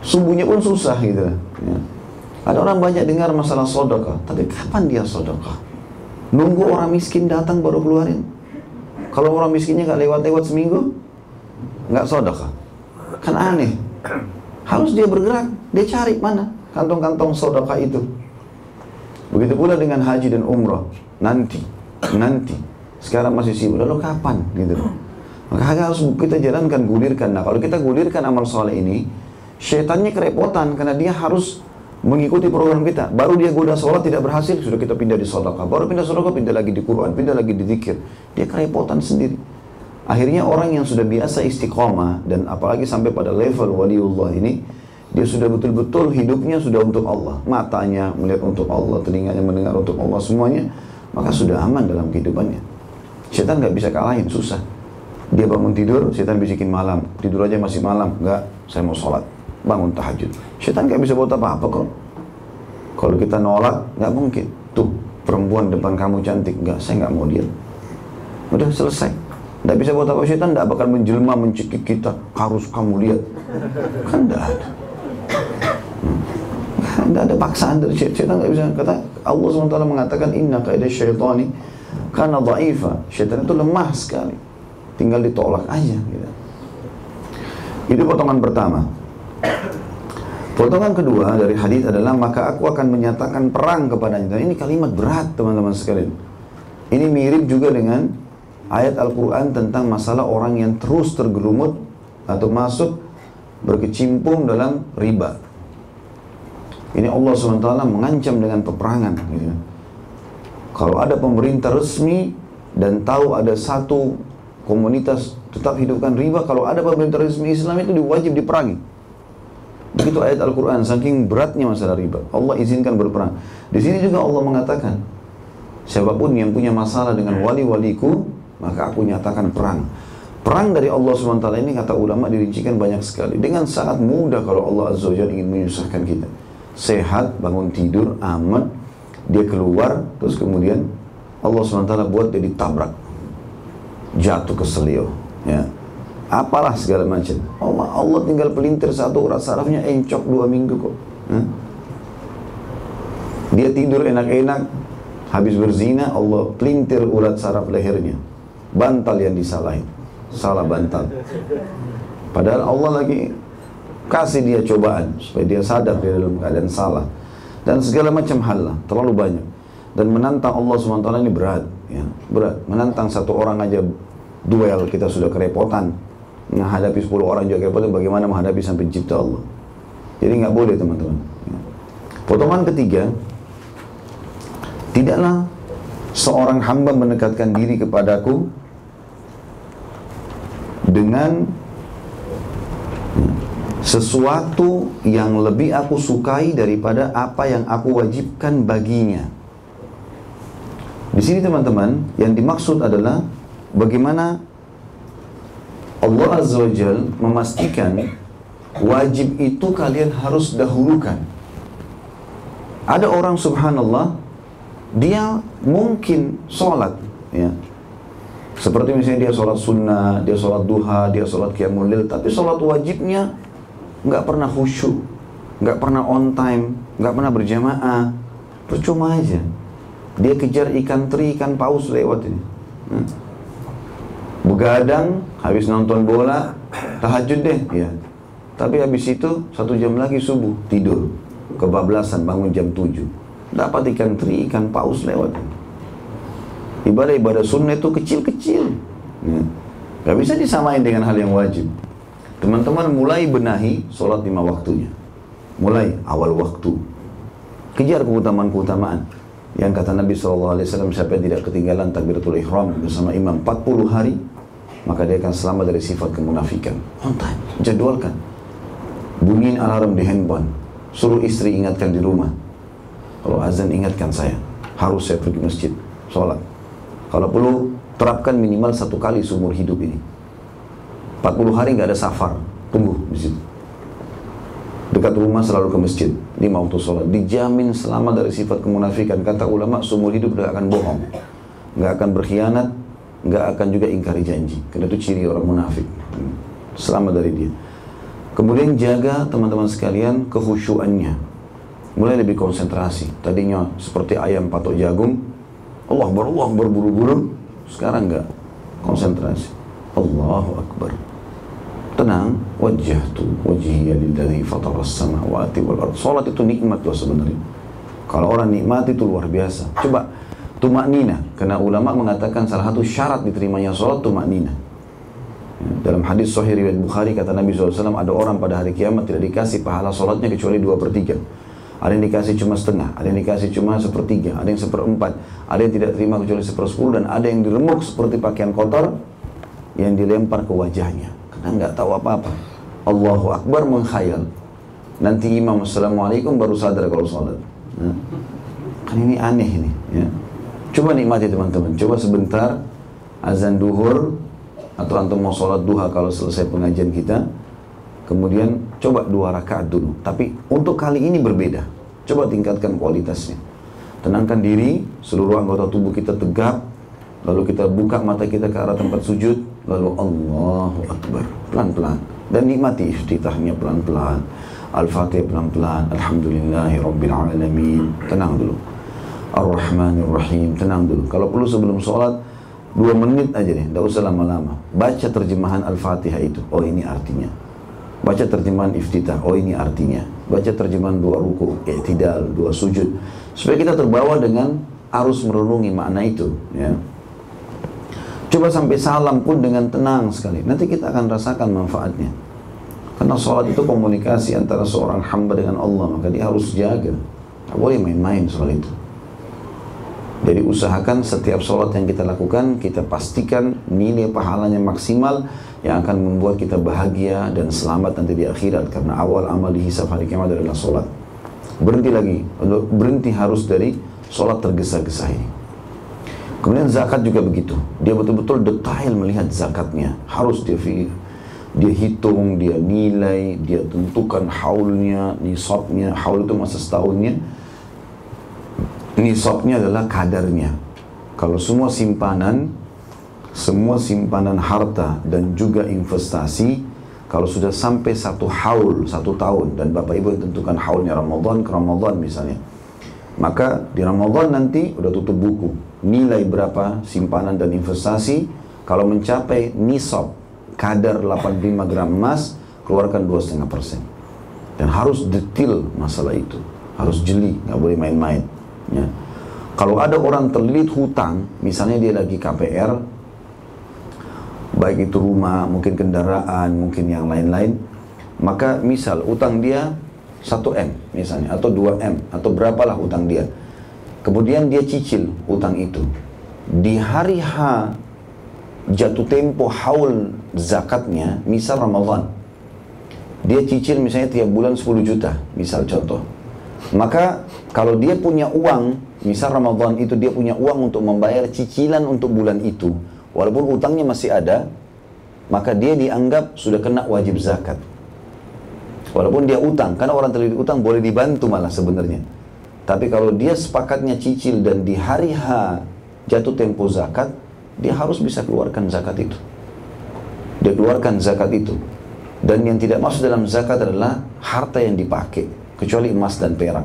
subuhnya pun susah gitu. Ya. Ada orang banyak dengar masalah sedekah, tapi kapan dia sedekah? Nunggu orang miskin datang baru keluarin. Kalau orang miskinnya nggak lewat-lewat seminggu, nggak sedekah. Kan aneh. Harus dia bergerak, dia cari mana kantong-kantong sedekah itu. Begitu pula dengan haji dan umrah. Nanti. Sekarang masih sibuk. Lalu kapan? Gitu. Maka harus kita jalankan, gulirkan. Nah, kalau kita gulirkan amal soleh ini, syaitannya kerepotan karena dia harus mengikuti program kita. Baru dia goda sholat tidak berhasil, sudah kita pindah di sedekah. Baru pindah sedekah, pindah lagi di Quran, pindah lagi di zikir. Dia kerepotan sendiri. Akhirnya orang yang sudah biasa istiqomah dan apalagi sampai pada level waliullah ini, dia sudah betul-betul hidupnya sudah untuk Allah. Matanya melihat untuk Allah, telinganya mendengar untuk Allah, semuanya. Maka sudah aman dalam kehidupannya. Setan nggak bisa kalahin, susah. Dia bangun tidur, setan bisikin malam. Tidur aja masih malam, nggak, saya mau sholat. Bangun tahajud. Setan nggak bisa buat apa-apa kok. Kalau kita nolak, nggak mungkin. Tuh, perempuan depan kamu cantik. Nggak, saya nggak mau dia. Udah, selesai. Nggak bisa buat apa-apa, setan nggak bakal menjelma, mencekik kita. Harus kamu lihat. Kan nggak ada. Tidak ada paksaan dari syaitan, nggak bisa. Kata Allah SWT mengatakan inna kaidah syaitani kana dha'ifa. Syaitan itu lemah sekali, tinggal ditolak aja gitu. Itu potongan pertama. Potongan kedua dari hadis adalah maka aku akan menyatakan perang kepadanya. Dan ini kalimat berat, teman-teman sekalian. Ini mirip juga dengan ayat Al-Quran tentang masalah orang yang terus tergerumut atau masuk berkecimpung dalam riba. Ini Allah SWT mengancam dengan peperangan gitu. Kalau ada pemerintah resmi dan tahu ada satu komunitas tetap hidupkan riba, kalau ada pemerintah resmi Islam itu diwajib diperangi. Begitu ayat Al-Quran, saking beratnya masalah riba, Allah izinkan berperang. Di sini juga Allah mengatakan, siapapun yang punya masalah dengan wali-waliku, maka aku nyatakan perang. Perang dari Allah SWT ini, kata ulama, dirincikan banyak sekali. Dengan sangat mudah kalau Allah Azza wa Jalla ingin menyusahkan kita. Sehat, bangun tidur, aman, dia keluar, terus kemudian Allah SWT buat dia ditabrak, jatuh ke selio, ya, apalah segala macam. Allah tinggal pelintir satu urat sarafnya, encok 2 minggu kok. Hmm? Dia tidur enak-enak, habis berzina, Allah pelintir urat saraf lehernya. Bantal yang disalahin, salah bantal. Padahal Allah lagi kasih dia cobaan supaya dia sadar dia dalam keadaan salah. Dan segala macam hal lah, terlalu banyak. Dan menantang Allah SWT ini berat, ya, berat. Menantang satu orang aja duel kita sudah kerepotan, menghadapi 10 orang juga kerepotan, bagaimana menghadapi sampai cipta Allah. Jadi nggak boleh, teman-teman. Potongan ketiga, tidaklah seorang hamba mendekatkan diri kepadaku dengan sesuatu yang lebih aku sukai daripada apa yang aku wajibkan baginya. Di sini, teman-teman, yang dimaksud adalah bagaimana Allah Azza wa Jalla memastikan wajib itu kalian harus dahulukan. Ada orang, subhanallah, dia mungkin sholat, ya, seperti misalnya dia sholat sunnah, dia sholat duha, dia sholat qiyamul lil, tapi sholat wajibnya nggak pernah khusyuk, nggak pernah on time, nggak pernah berjamaah. Percuma aja, dia kejar ikan teri, ikan paus lewat ini. Begadang, habis nonton bola, tahajud deh, ya. Tapi habis itu, 1 jam lagi subuh, tidur, kebablasan, bangun jam 7. Dapat ikan teri, ikan paus lewat. Ibadah-ibadah sunnah itu kecil-kecil, ya. Gak bisa disamain dengan hal yang wajib. Teman-teman mulai benahi sholat 5 waktunya. Mulai awal waktu. Kejar keutamaan-keutamaan. Yang kata Nabi SAW, siapa yang tidak ketinggalan takbiratul ihram bersama imam 40 hari, maka dia akan selamat dari sifat kemunafikan. On time, jadwalkan. Bunyiin alarm di handphone, suruh istri ingatkan di rumah. Kalau azan ingatkan saya, harus saya pergi masjid, sholat. Kalau perlu, terapkan minimal 1 kali seumur hidup ini. 40 hari nggak ada safar, tunggu di situ. Dekat rumah selalu ke masjid, 5 waktu sholat. Dijamin selamat dari sifat kemunafikan. Kata ulama, seumur hidup tidak akan bohong, nggak akan berkhianat, nggak akan juga ingkari janji. Karena itu ciri orang munafik. Selamat dari dia. Kemudian jaga, teman-teman sekalian, kehusyuannya. Mulai lebih konsentrasi. Tadinya seperti ayam patok jagung, Allah berburu-buru. Sekarang nggak, konsentrasi. Allahu Akbar. Tenang, wajhtu wajhiya lilladzi fataras samawati wal ardh. Salat itu nikmat loh sebenarnya. Kalau orang nikmati itu luar biasa. Coba tumaknina, karena ulama mengatakan salah satu syarat diterimanya salat tumaknina. Dalam hadis sahih riwayat Bukhari, kata Nabi SAW, ada orang pada hari kiamat tidak dikasih pahala salatnya kecuali 2/3. Ada yang dikasih cuma setengah, ada yang dikasih cuma 1/3, ada yang 1/4, ada yang tidak terima kecuali 1/10, dan ada yang diremuk seperti pakaian kotor yang dilempar ke wajahnya. Nggak tahu apa-apa. Allahu Akbar mengkhayal. Nanti imam assalamualaikum baru sadar kalau sholat. Nah, kan ini aneh ini, ya. Coba nikmati, teman-teman. Coba sebentar azan duhur, atau antum mau sholat duha kalau selesai pengajian kita, kemudian coba 2 rakaat dulu. Tapi untuk kali ini berbeda. Coba tingkatkan kualitasnya. Tenangkan diri, seluruh anggota tubuh kita tegap. Lalu kita buka mata kita ke arah tempat sujud, lalu Allahu Akbar, pelan-pelan. Dan nikmati iftitahnya pelan-pelan, Al-Fatihah pelan-pelan, Alhamdulillahi Rabbil Alamin. Tenang dulu. Ar-Rahmanir Rahim, tenang dulu. Kalau perlu sebelum sholat, 2 menit aja deh, tidak usah lama-lama. Baca terjemahan Al-Fatihah itu, oh ini artinya. Baca terjemahan iftitah, oh ini artinya. Baca terjemahan 2 ruku, i'tidal, 2 sujud. Supaya kita terbawa dengan arus merenungi makna itu, ya. Coba sampai salam pun dengan tenang sekali. Nanti kita akan rasakan manfaatnya. Karena sholat itu komunikasi antara seorang hamba dengan Allah. Maka dia harus jaga. Tak boleh main-main soal itu. Jadi usahakan setiap sholat yang kita lakukan, kita pastikan nilai pahalanya maksimal yang akan membuat kita bahagia dan selamat nanti di akhirat. Karena awal amal dihisab hari kiamat adalah sholat. Berhenti lagi. Berhenti harus dari sholat tergesa-gesa ini. Kemudian zakat juga begitu. Dia betul-betul detail melihat zakatnya. Harus dia hitung, dia nilai, dia tentukan haulnya, nisabnya. Haul itu masa setahunnya. Nisabnya adalah kadarnya. Kalau semua simpanan harta dan juga investasi, kalau sudah sampai satu haul, satu tahun, dan Bapak Ibu yang tentukan haulnya Ramadan ke Ramadan misalnya, maka di Ramadan nanti udah tutup buku. Nilai berapa simpanan dan investasi. Kalau mencapai nisab kadar 85 gram emas, keluarkan 2,5%. Dan harus detail masalah itu. Harus jeli, nggak boleh main-main ya. Kalau ada orang terlilit hutang, misalnya dia lagi KPR, baik itu rumah, mungkin kendaraan, mungkin yang lain-lain, maka misal utang dia 1M misalnya, atau 2M, atau berapalah utang dia. Kemudian dia cicil utang itu. Di hari H jatuh tempo haul zakatnya, misal Ramadan. Dia cicil misalnya tiap bulan 10 juta, misal contoh. Maka kalau dia punya uang, misal Ramadan itu dia punya uang untuk membayar cicilan untuk bulan itu, walaupun utangnya masih ada, maka dia dianggap sudah kena wajib zakat. Walaupun dia utang, karena orang terlilit utang boleh dibantu malah sebenarnya. Tapi kalau dia sepakatnya cicil dan di hari H jatuh tempo zakat, dia harus bisa keluarkan zakat itu. Dia keluarkan zakat itu. Dan yang tidak masuk dalam zakat adalah harta yang dipakai, kecuali emas dan perak.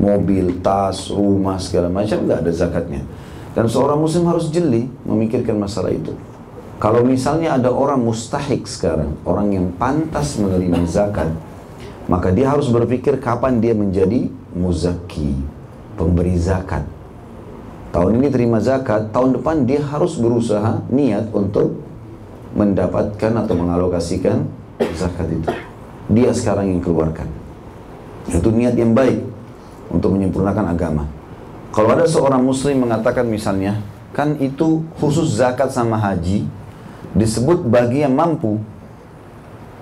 Mobil, tas, rumah, segala macam nggak ada zakatnya. Dan seorang muslim harus jeli memikirkan masalah itu. Kalau misalnya ada orang mustahik sekarang, orang yang pantas menerima zakat, maka dia harus berpikir kapan dia menjadi muzaki, pemberi zakat. Tahun ini terima zakat, tahun depan dia harus berusaha niat untuk mendapatkan atau mengalokasikan zakat itu. Dia sekarang yang keluarkan. Itu niat yang baik untuk menyempurnakan agama. Kalau ada seorang muslim mengatakan misalnya, kan itu khusus zakat sama haji, disebut bagi yang mampu.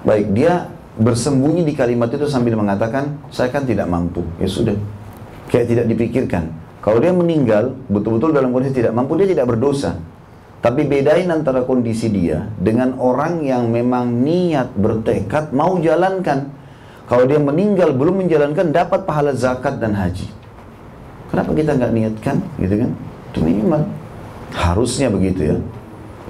Baik, dia bersembunyi di kalimat itu sambil mengatakan, saya kan tidak mampu. Ya sudah, kayak tidak dipikirkan. Kalau dia meninggal, betul-betul dalam kondisi tidak mampu, dia tidak berdosa. Tapi bedain antara kondisi dia dengan orang yang memang niat bertekad mau jalankan. Kalau dia meninggal belum menjalankan, dapat pahala zakat dan haji. Kenapa kita nggak niatkan, gitu kan? Itu minimal. Harusnya begitu ya.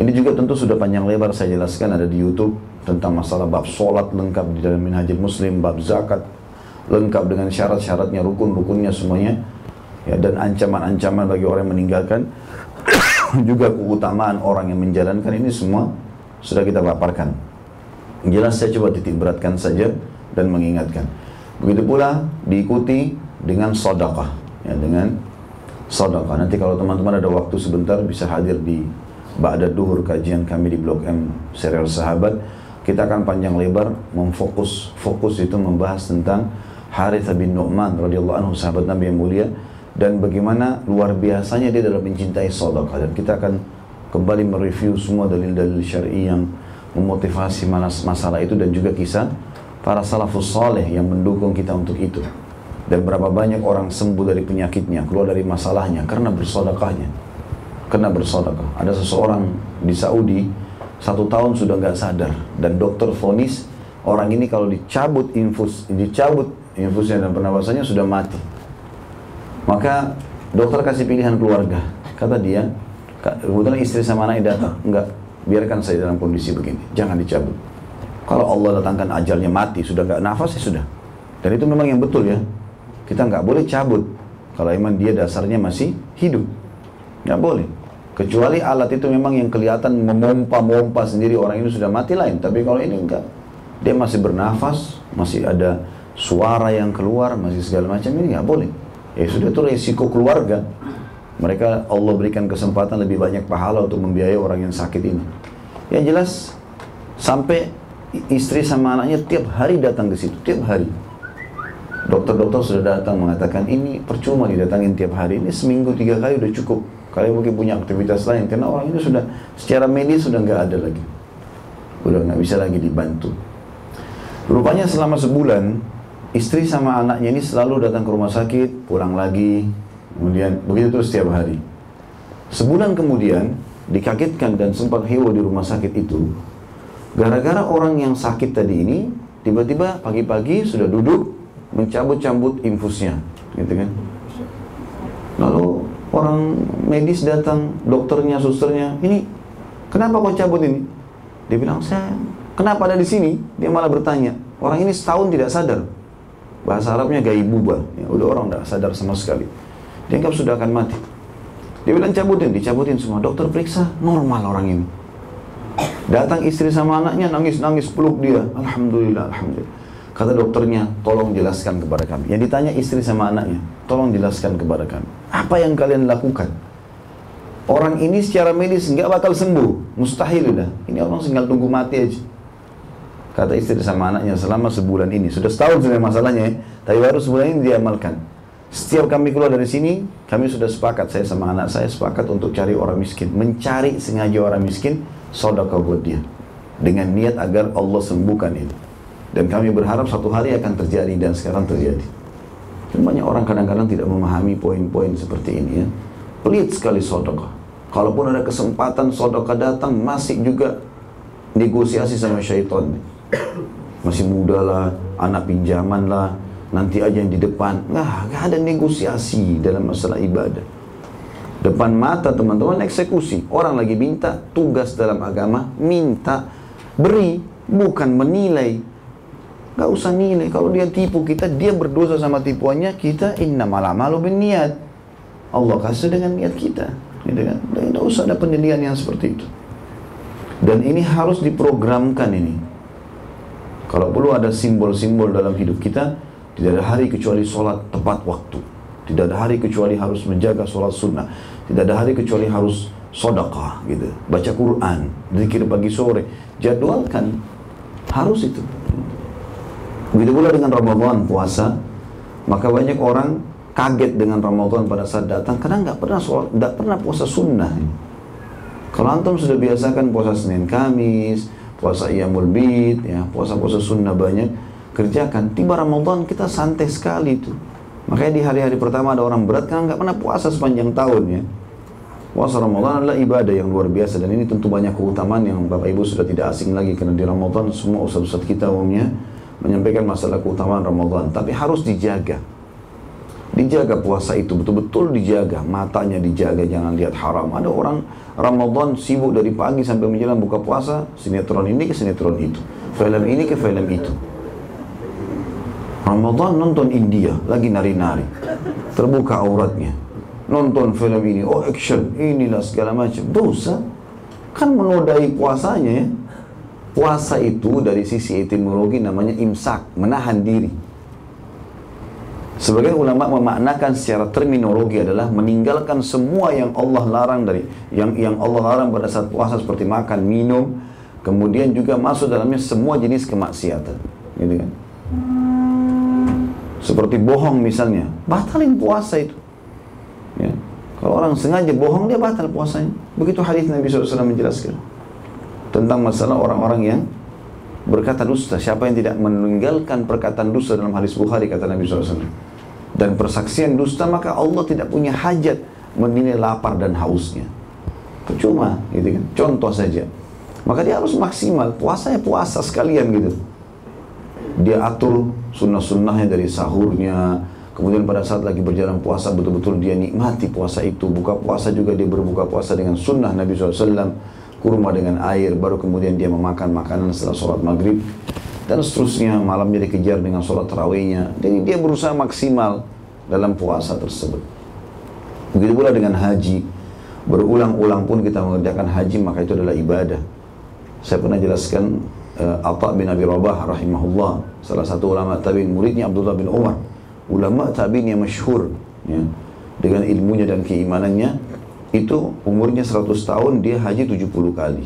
Ini juga tentu sudah panjang lebar saya jelaskan, ada di YouTube, tentang masalah bab sholat lengkap di dalam Minhajul Muslim, bab zakat lengkap dengan syarat-syaratnya, rukun-rukunnya semuanya ya, dan ancaman-ancaman bagi orang yang meninggalkan juga keutamaan orang yang menjalankan. Ini semua sudah kita paparkan. Jelas, saya coba titik beratkan saja dan mengingatkan. Begitu pula diikuti dengan sedekah ya, dengan sedekah. Nanti kalau teman-teman ada waktu sebentar bisa hadir di ba'da duhur kajian kami di Blok M serial Sahabat. Kita akan panjang lebar memfokus itu membahas tentang Haritsa bin Nu'man radhiyallahu anhu, sahabat Nabi yang mulia, dan bagaimana luar biasanya dia dalam mencintai sedekah. Dan kita akan kembali mereview semua dalil-dalil syar'i yang memotivasi masalah itu dan juga kisah para salafus saleh yang mendukung kita untuk itu. Dan berapa banyak orang sembuh dari penyakitnya, keluar dari masalahnya karena bersedekahnya. Karena bersedekah. Ada seseorang di Saudi 1 tahun sudah nggak sadar, dan dokter vonis orang ini kalau dicabut infusnya dan pernapasannya sudah mati. Maka dokter kasih pilihan keluarga, kata dia, kebetulan istri sama anaknya datang, enggak, biarkan saya dalam kondisi begini, jangan dicabut. Kalau Allah datangkan ajalnya mati, sudah nggak nafas ya sudah. Dan itu memang yang betul ya, kita nggak boleh cabut kalau emang dia dasarnya masih hidup, nggak boleh. Kecuali alat itu memang yang kelihatan memompa sendiri, orang ini sudah mati lain. Tapi kalau ini enggak, dia masih bernafas, masih ada suara yang keluar, masih segala macam, ini enggak boleh. Ya sudah, itu resiko keluarga. Mereka Allah berikan kesempatan lebih banyak pahala untuk membiayai orang yang sakit ini. Yang jelas, sampai istri sama anaknya tiap hari datang ke situ, tiap hari. Dokter-dokter sudah datang mengatakan, ini percuma didatangin tiap hari, ini seminggu 3 kali udah cukup. Kalian mungkin punya aktivitas lain, karena orang ini sudah secara medis sudah nggak ada lagi. Udah nggak bisa lagi dibantu. Rupanya selama sebulan, istri sama anaknya ini selalu datang ke rumah sakit, pulang lagi, kemudian begitu terus setiap hari. Sebulan kemudian, dikagetkan dan sempat heboh di rumah sakit itu, gara-gara orang yang sakit tadi ini, tiba-tiba pagi-pagi sudah duduk, mencabut-cabut infusnya, gitu kan. Lalu orang medis datang, dokternya, susternya, ini, kenapa kau cabut ini? Dia bilang, saya, kenapa ada di sini? Dia malah bertanya. Orang ini setahun tidak sadar. Bahasa Arabnya gaibubah. Ya, udah orang tidak sadar sama sekali. Dianggap sudah akan mati. Dia bilang cabutin, dicabutin semua. Dokter periksa, normal orang ini. Datang istri sama anaknya, nangis-nangis, peluk dia. Alhamdulillah, alhamdulillah. Kata dokternya, tolong jelaskan kepada kami. Yang ditanya istri sama anaknya, tolong jelaskan kepada kami. Apa yang kalian lakukan? Orang ini secara medis nggak bakal sembuh. Mustahil udah. Ini orang tinggal tunggu mati aja. Kata istri sama anaknya, selama sebulan ini, sudah setahun sebenarnya masalahnya ya, tapi baru sebulan ini diamalkan. Setiap kami keluar dari sini, kami sudah sepakat, saya sama anak saya sepakat untuk cari orang miskin. Mencari sengaja orang miskin, sedekah buat dia. Dengan niat agar Allah sembuhkan itu. Dan kami berharap satu hari akan terjadi, dan sekarang terjadi. Dan banyak orang kadang-kadang tidak memahami poin-poin seperti ini ya. Pelit sekali sedekah. Kalaupun ada kesempatan sedekah datang, masih juga negosiasi sama syaitan. Masih muda lah, anak pinjaman lah, nanti aja yang di depan. Nah, gak ada negosiasi dalam masalah ibadah. Depan mata teman-teman eksekusi. Orang lagi minta, tugas dalam agama, minta, beri, bukan menilai. Gak usah nilai, kalau dia tipu kita, dia berdosa sama tipuannya, kita innamal a'malu binniyat. Allah kasih dengan niat kita. Gak usah ada penilaian yang seperti itu. Dan ini harus diprogramkan ini. Kalau perlu ada simbol-simbol dalam hidup kita, tidak ada hari kecuali sholat tepat waktu. Tidak ada hari kecuali harus menjaga sholat sunnah. Tidak ada hari kecuali harus sedekah, gitu. Baca Quran, zikir pagi sore. Jadwalkan, harus itu. Begitu pula dengan Ramadan puasa, maka banyak orang kaget dengan Ramadan pada saat datang, karena nggak pernah sholat, nggak pernah puasa sunnah. Kalau antum sudah biasakan puasa Senin Kamis, puasa Iyamul Bid, ya, puasa-puasa sunnah banyak, kerjakan. Tiba Ramadan kita santai sekali itu. Makanya di hari-hari pertama ada orang berat karena nggak pernah puasa sepanjang tahun ya. Puasa Ramadan adalah ibadah yang luar biasa, dan ini tentu banyak keutamaan yang Bapak Ibu sudah tidak asing lagi, karena di Ramadan semua ustaz-ustaz kita umumnya menyampaikan masalah keutamaan Ramadan. Tapi harus dijaga. Dijaga puasa itu, betul-betul dijaga. Matanya dijaga, jangan lihat haram. Ada orang Ramadan sibuk dari pagi sampai menjelang buka puasa, sinetron ini ke sinetron itu, film ini ke film itu. Ramadan nonton India, lagi nari-nari, terbuka auratnya. Nonton film ini, oh action, inilah segala macam. Dosa, kan menodai puasanya ya. Puasa itu dari sisi etimologi namanya imsak, menahan diri. Sebagian ulama memaknakan secara terminologi adalah meninggalkan semua yang Allah larang dari yang Allah larang pada saat puasa, seperti makan, minum, kemudian juga masuk dalamnya semua jenis kemaksiatan, gitu kan? Seperti bohong misalnya, batalin puasa itu. Ya. Kalau orang sengaja bohong, dia batal puasanya. Begitu hadis Nabi SAW menjelaskan tentang masalah orang-orang yang berkata dusta. Siapa yang tidak meninggalkan perkataan dusta dalam hadis Bukhari, kata Nabi SAW, dan persaksian dusta, maka Allah tidak punya hajat menilai lapar dan hausnya. Percuma, gitu kan? Contoh saja. Maka dia harus maksimal. Puasa ya puasa sekalian gitu. Dia atur sunnah-sunnahnya dari sahurnya. Kemudian pada saat lagi berjalan puasa, betul-betul dia nikmati puasa itu. Buka puasa juga dia berbuka puasa dengan sunnah Nabi SAW, kurma dengan air, baru kemudian dia memakan makanan setelah sholat maghrib, dan seterusnya. Malamnya dikejar dengan sholat tarawihnya. Jadi dia berusaha maksimal dalam puasa tersebut. Begitu pula dengan haji. Berulang-ulang pun kita mengerjakan haji, maka itu adalah ibadah. Saya pernah jelaskan Atta' bin Abi Rabah rahimahullah, salah satu ulama tabi'in, muridnya Abdullah bin Umar, ulama tabi'in yang masyhur ya. dengan ilmunya dan keimanannya, itu umurnya 100 tahun dia haji 70 kali.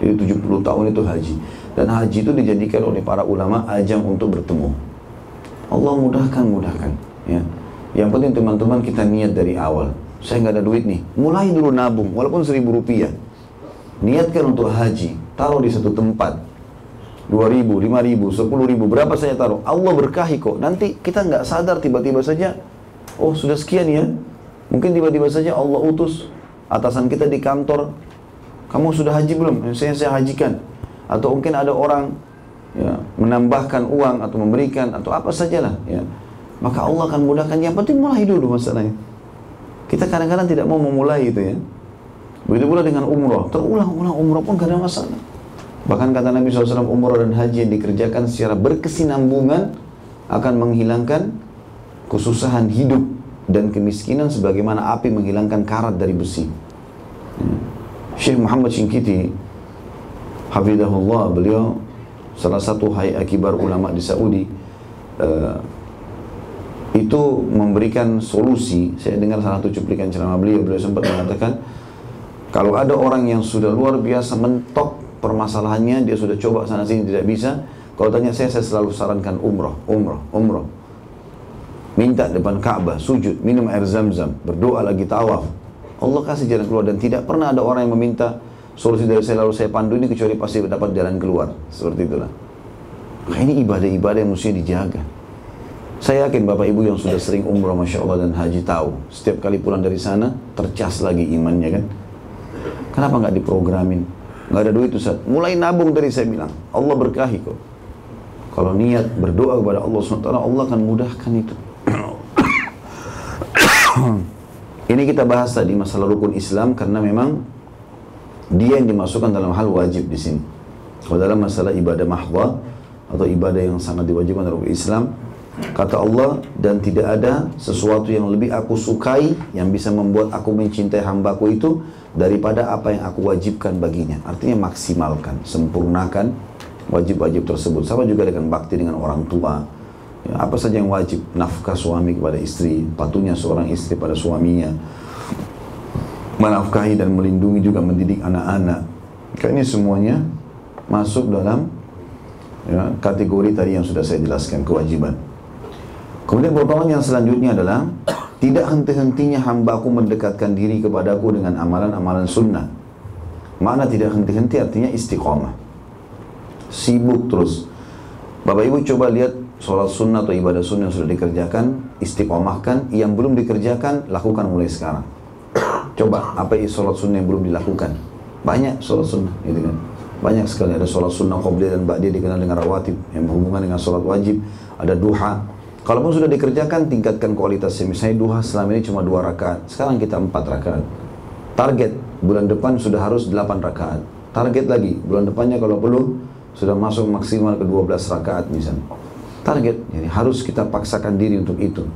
Jadi 70 tahun itu haji. Dan haji itu dijadikan oleh para ulama ajang untuk bertemu. Allah mudahkan ya. Yang penting teman-teman kita niat dari awal. Saya nggak ada duit nih, mulai dulu nabung walaupun 1.000 rupiah. Niatkan untuk haji, taruh di satu tempat 2.000, 5.000, 10.000, berapa saya taruh. Allah berkahi kok. Nanti kita nggak sadar, tiba-tiba saja, oh sudah sekian ya. Mungkin tiba-tiba saja Allah utus atasan kita di kantor, kamu sudah haji belum? Saya hajikan. Atau mungkin ada orang ya, menambahkan uang atau memberikan atau apa sajalah ya. Maka Allah akan mudahkan. Yang penting mulai dulu masalahnya. Kita kadang-kadang tidak mau memulai itu ya. Begitu pula dengan umroh, terulang-ulang umroh pun gak ada masalah. Bahkan kata Nabi SAW, umroh dan haji yang dikerjakan secara berkesinambungan akan menghilangkan kesusahan hidup dan kemiskinan sebagaimana api menghilangkan karat dari besi. Syekh Muhammad Singkiti hafidhahullah, beliau salah satu hay'a kibar ulama di Saudi, itu memberikan solusi. Saya dengar salah satu cuplikan ceramah beliau, beliau sempat mengatakan, kalau ada orang yang sudah luar biasa mentok permasalahannya, dia sudah coba sana sini tidak bisa, kalau tanya saya selalu sarankan umroh. Minta depan Ka'bah, sujud, minum air zam-zam, berdoa lagi tawaf. Allah kasih jalan keluar, dan tidak pernah ada orang yang meminta solusi dari saya lalu saya pandu ini, kecuali pasti dapat jalan keluar. Seperti itulah. Nah, ini ibadah-ibadah yang mesti dijaga. Saya yakin Bapak Ibu yang sudah sering umroh, Masya Allah, dan haji tahu, setiap kali pulang dari sana, tercas lagi imannya kan. Kenapa nggak diprogramin? Nggak ada duit Ustaz. Mulai nabung dari saya bilang. Allah berkahi kok. Kalau niat berdoa kepada Allah SWT, Allah akan mudahkan itu. Ini kita bahas tadi masalah rukun Islam, karena memang dia yang dimasukkan dalam hal wajib di sini. Kalau dalam masalah ibadah mahwa atau ibadah yang sangat diwajibkan dalam rukun Islam, kata Allah, dan tidak ada sesuatu yang lebih aku sukai yang bisa membuat aku mencintai hambaku itu daripada apa yang aku wajibkan baginya. Artinya maksimalkan, sempurnakan wajib-wajib tersebut. Sama juga dengan bakti dengan orang tua ya, apa saja yang wajib, nafkah suami kepada istri, patuhnya seorang istri pada suaminya, menafkahi dan melindungi juga mendidik anak-anak. Karena ini semuanya masuk dalam ya, kategori tadi yang sudah saya jelaskan, kewajiban. Kemudian potongan yang selanjutnya adalah, tidak henti-hentinya hambaku mendekatkan diri kepadaku dengan amalan-amalan sunnah. Makna tidak henti-henti artinya istiqomah, sibuk terus. Bapak Ibu coba lihat sholat sunnah atau ibadah sunnah yang sudah dikerjakan, istiqomahkan. Yang belum dikerjakan, lakukan mulai sekarang. Coba, apa sholat sunnah yang belum dilakukan? Banyak sholat sunnah gitu kan. Banyak sekali. Ada sholat sunnah qobliyah dan ba'diyah, dikenal dengan rawatib, yang berhubungan dengan sholat wajib. Ada duha. Kalaupun sudah dikerjakan, tingkatkan kualitasnya. Misalnya duha selama ini cuma 2 rakaat, sekarang kita 4 rakaat. Target bulan depan sudah harus 8 rakaat. Target lagi bulan depannya, kalau perlu sudah masuk maksimal ke 12 rakaat misalnya. Target, jadi harus kita paksakan diri untuk itu.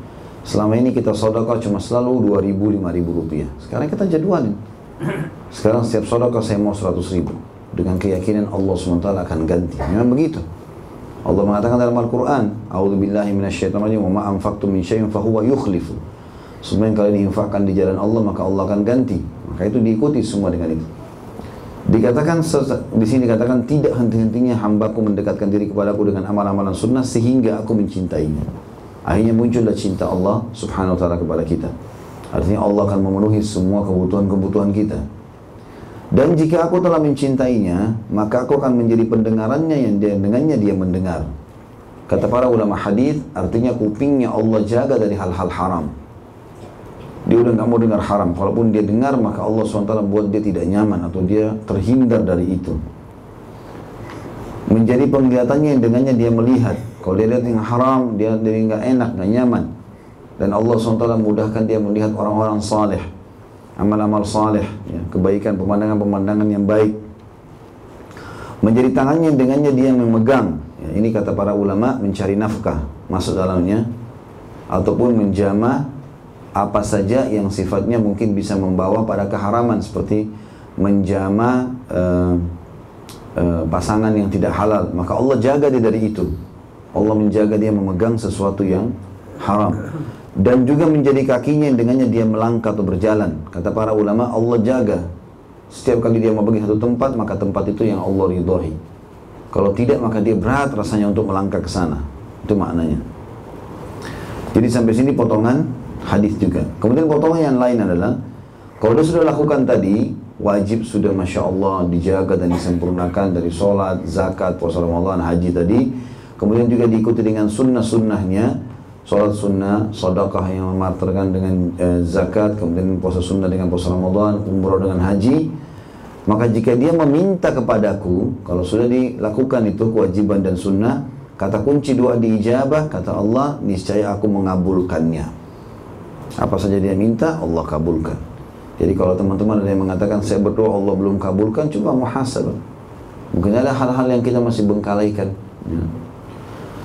Selama ini kita sedekah cuma selalu 2.000, 5.000 rupiah. Sekarang kita jadwalin. Sekarang setiap sedekah saya mau 100.000, dengan keyakinan Allah SWT akan ganti. Memang begitu. Allah mengatakan dalam Al-Quran, "A'udzubillahi minasyaitonirrajim, wa ma anfaqtum min syai'in fa huwa yukhlifu." Semua yang kalian infakkan di jalan Allah, maka Allah akan ganti. Maka itu diikuti semua dengan itu. Dikatakan di sini, dikatakan tidak henti-hentinya hambaku mendekatkan diri kepadaku dengan amalan-amalan sunnah sehingga aku mencintainya. Akhirnya muncullah cinta Allah Subhanahu wa taala kepada kita. Artinya Allah akan memenuhi semua kebutuhan-kebutuhan kita. Dan jika aku telah mencintainya, maka aku akan menjadi pendengarannya yang dengannya dia mendengar. Kata para ulama hadis, artinya kupingnya Allah jaga dari hal-hal haram. Dia udah nggak mau dengar haram. Kalaupun dia dengar, maka Allah SWT buat dia tidak nyaman atau dia terhindar dari itu. Menjadi penglihatannya yang dengannya dia melihat. Kalau dia lihat yang haram, dia jadi nggak enak, nggak nyaman. Dan Allah SWT mudahkan dia melihat orang-orang saleh, amal-amal saleh, ya, kebaikan, pemandangan-pemandangan yang baik. Menjadi tangannya dengannya dia memegang. Ya, ini kata para ulama, mencari nafkah masuk dalamnya, ataupun menjamah apa saja yang sifatnya mungkin bisa membawa pada keharaman, seperti menjamah pasangan yang tidak halal. Maka Allah jaga dia dari itu. Allah menjaga dia memegang sesuatu yang haram. dan juga menjadi kakinya yang dengannya dia melangkah atau berjalan. Kata para ulama, Allah jaga. Setiap kali dia mau pergi satu tempat, maka tempat itu yang Allah ridhoi. Kalau tidak, maka dia berat rasanya untuk melangkah ke sana. Itu maknanya. Jadi sampai sini potongan hadis juga. Kemudian potongan yang lain adalah, kalau sudah lakukan tadi, wajib sudah Masya Allah dijaga dan disempurnakan dari sholat, zakat, puasa Ramadan, haji tadi. Kemudian juga diikuti dengan sunnah-sunnahnya, sholat sunnah, sedekah yang memarterkan dengan zakat, kemudian puasa sunnah dengan puasa Ramadan, umroh dengan haji. Maka jika dia meminta kepadaku, kalau sudah dilakukan itu kewajiban dan sunnah, kata kunci doa diijabah, kata Allah, niscaya aku mengabulkannya. Apa saja dia minta, Allah kabulkan. Jadi kalau teman-teman ada yang mengatakan, saya berdoa Allah belum kabulkan, coba muhasabah. Mungkin ada hal-hal yang kita masih bengkalaikan.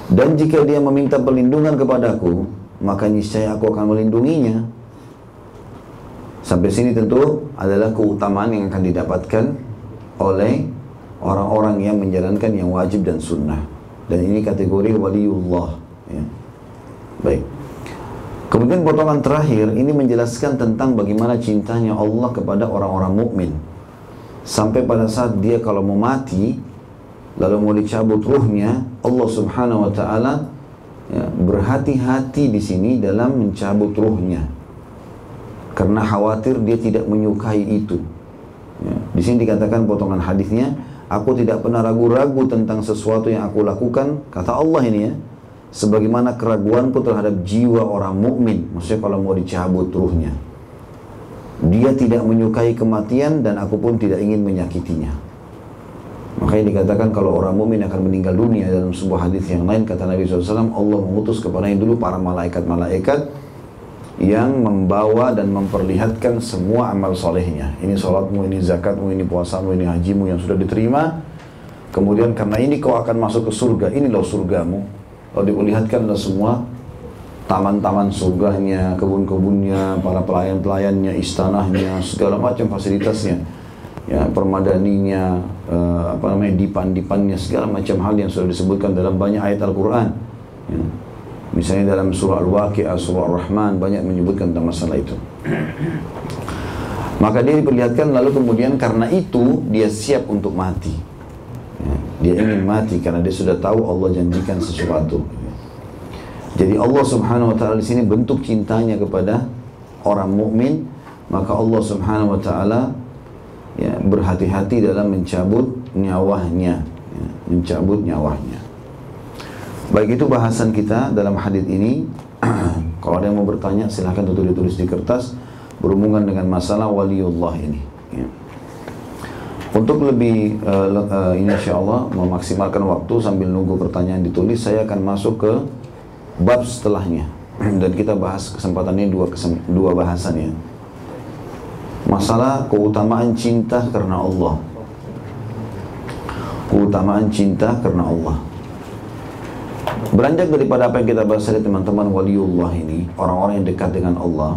Dan jika dia meminta perlindungan kepadaku, maka niscaya aku akan melindunginya. Sampai sini tentu adalah keutamaan yang akan didapatkan oleh orang-orang yang menjalankan yang wajib dan sunnah. Dan ini kategori waliullah. Ya. Baik. Kemudian potongan terakhir ini menjelaskan tentang bagaimana cintanya Allah kepada orang-orang mukmin. Sampai pada saat dia kalau mau mati, lalu mau dicabut ruhnya, Allah Subhanahu Wa Taala ya, berhati-hati di sini dalam mencabut ruhnya. Karena khawatir dia tidak menyukai itu. Ya. Di sini dikatakan potongan hadisnya, aku tidak pernah ragu-ragu tentang sesuatu yang aku lakukan, kata Allah ini ya, sebagaimana keraguanku terhadap jiwa orang mukmin. Maksudnya kalau mau dicabut ruhnya, dia tidak menyukai kematian dan aku pun tidak ingin menyakitinya. Makanya dikatakan kalau orang mukmin akan meninggal dunia, dalam sebuah hadis yang lain kata Nabi SAW, Allah mengutus kepadanya dulu para malaikat-malaikat yang membawa dan memperlihatkan semua amal solehnya. Ini sholatmu, ini zakatmu, ini puasamu, ini hajimu yang sudah diterima. Kemudian karena ini kau akan masuk ke surga, ini loh surgamu. Lalu diperlihatkanlah semua taman-taman surganya, kebun-kebunnya, para pelayan-pelayannya, istanahnya, segala macam fasilitasnya, ya, permadaninya, dipan-dipannya, segala macam hal yang sudah disebutkan dalam banyak ayat Al-Quran. Ya. Misalnya dalam surah Al-Waqi'ah, surah Al-Rahman, banyak menyebutkan tentang masalah itu. Maka dia diperlihatkan, lalu kemudian karena itu dia siap untuk mati. Dia ingin mati karena dia sudah tahu Allah janjikan sesuatu. Jadi Allah Subhanahu Wa Taala di sini bentuk cintanya kepada orang mukmin. Maka Allah Subhanahu Wa Taala ya, berhati-hati dalam mencabut nyawanya, ya, mencabut nyawanya. Baik, itu bahasan kita dalam hadis ini. Kalau ada yang mau bertanya, silahkan tentu ditulis di kertas berhubungan dengan masalah waliullah ini. Ya. Untuk lebih insya Allah memaksimalkan waktu sambil nunggu pertanyaan ditulis, saya akan masuk ke bab setelahnya. Dan kita bahas kesempatannya dua bahasan ya. Masalah keutamaan cinta karena Allah. Keutamaan cinta karena Allah. Beranjak daripada apa yang kita bahas tadi teman-teman, waliullah ini, orang-orang yang dekat dengan Allah.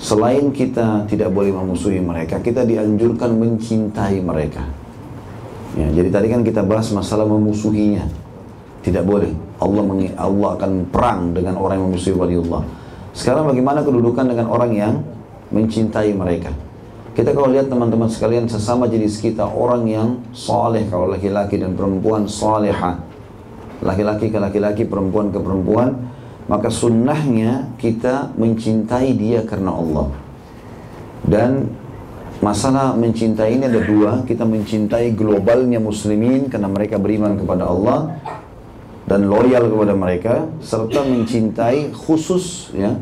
Selain kita tidak boleh memusuhi mereka, kita dianjurkan mencintai mereka. Ya, jadi tadi kan kita bahas masalah memusuhinya. Tidak boleh. Allah akan perang dengan orang yang memusuhi waliullah. Sekarang bagaimana kedudukan dengan orang yang mencintai mereka? Kita kalau lihat teman-teman sekalian, sesama jenis kita, orang yang saleh, kalau laki-laki dan perempuan salihah, laki-laki ke laki-laki, perempuan ke perempuan, maka sunnahnya kita mencintai dia karena Allah. Dan masalah mencintai ini ada dua. Kita mencintai globalnya muslimin karena mereka beriman kepada Allah dan loyal kepada mereka, serta mencintai khusus ya,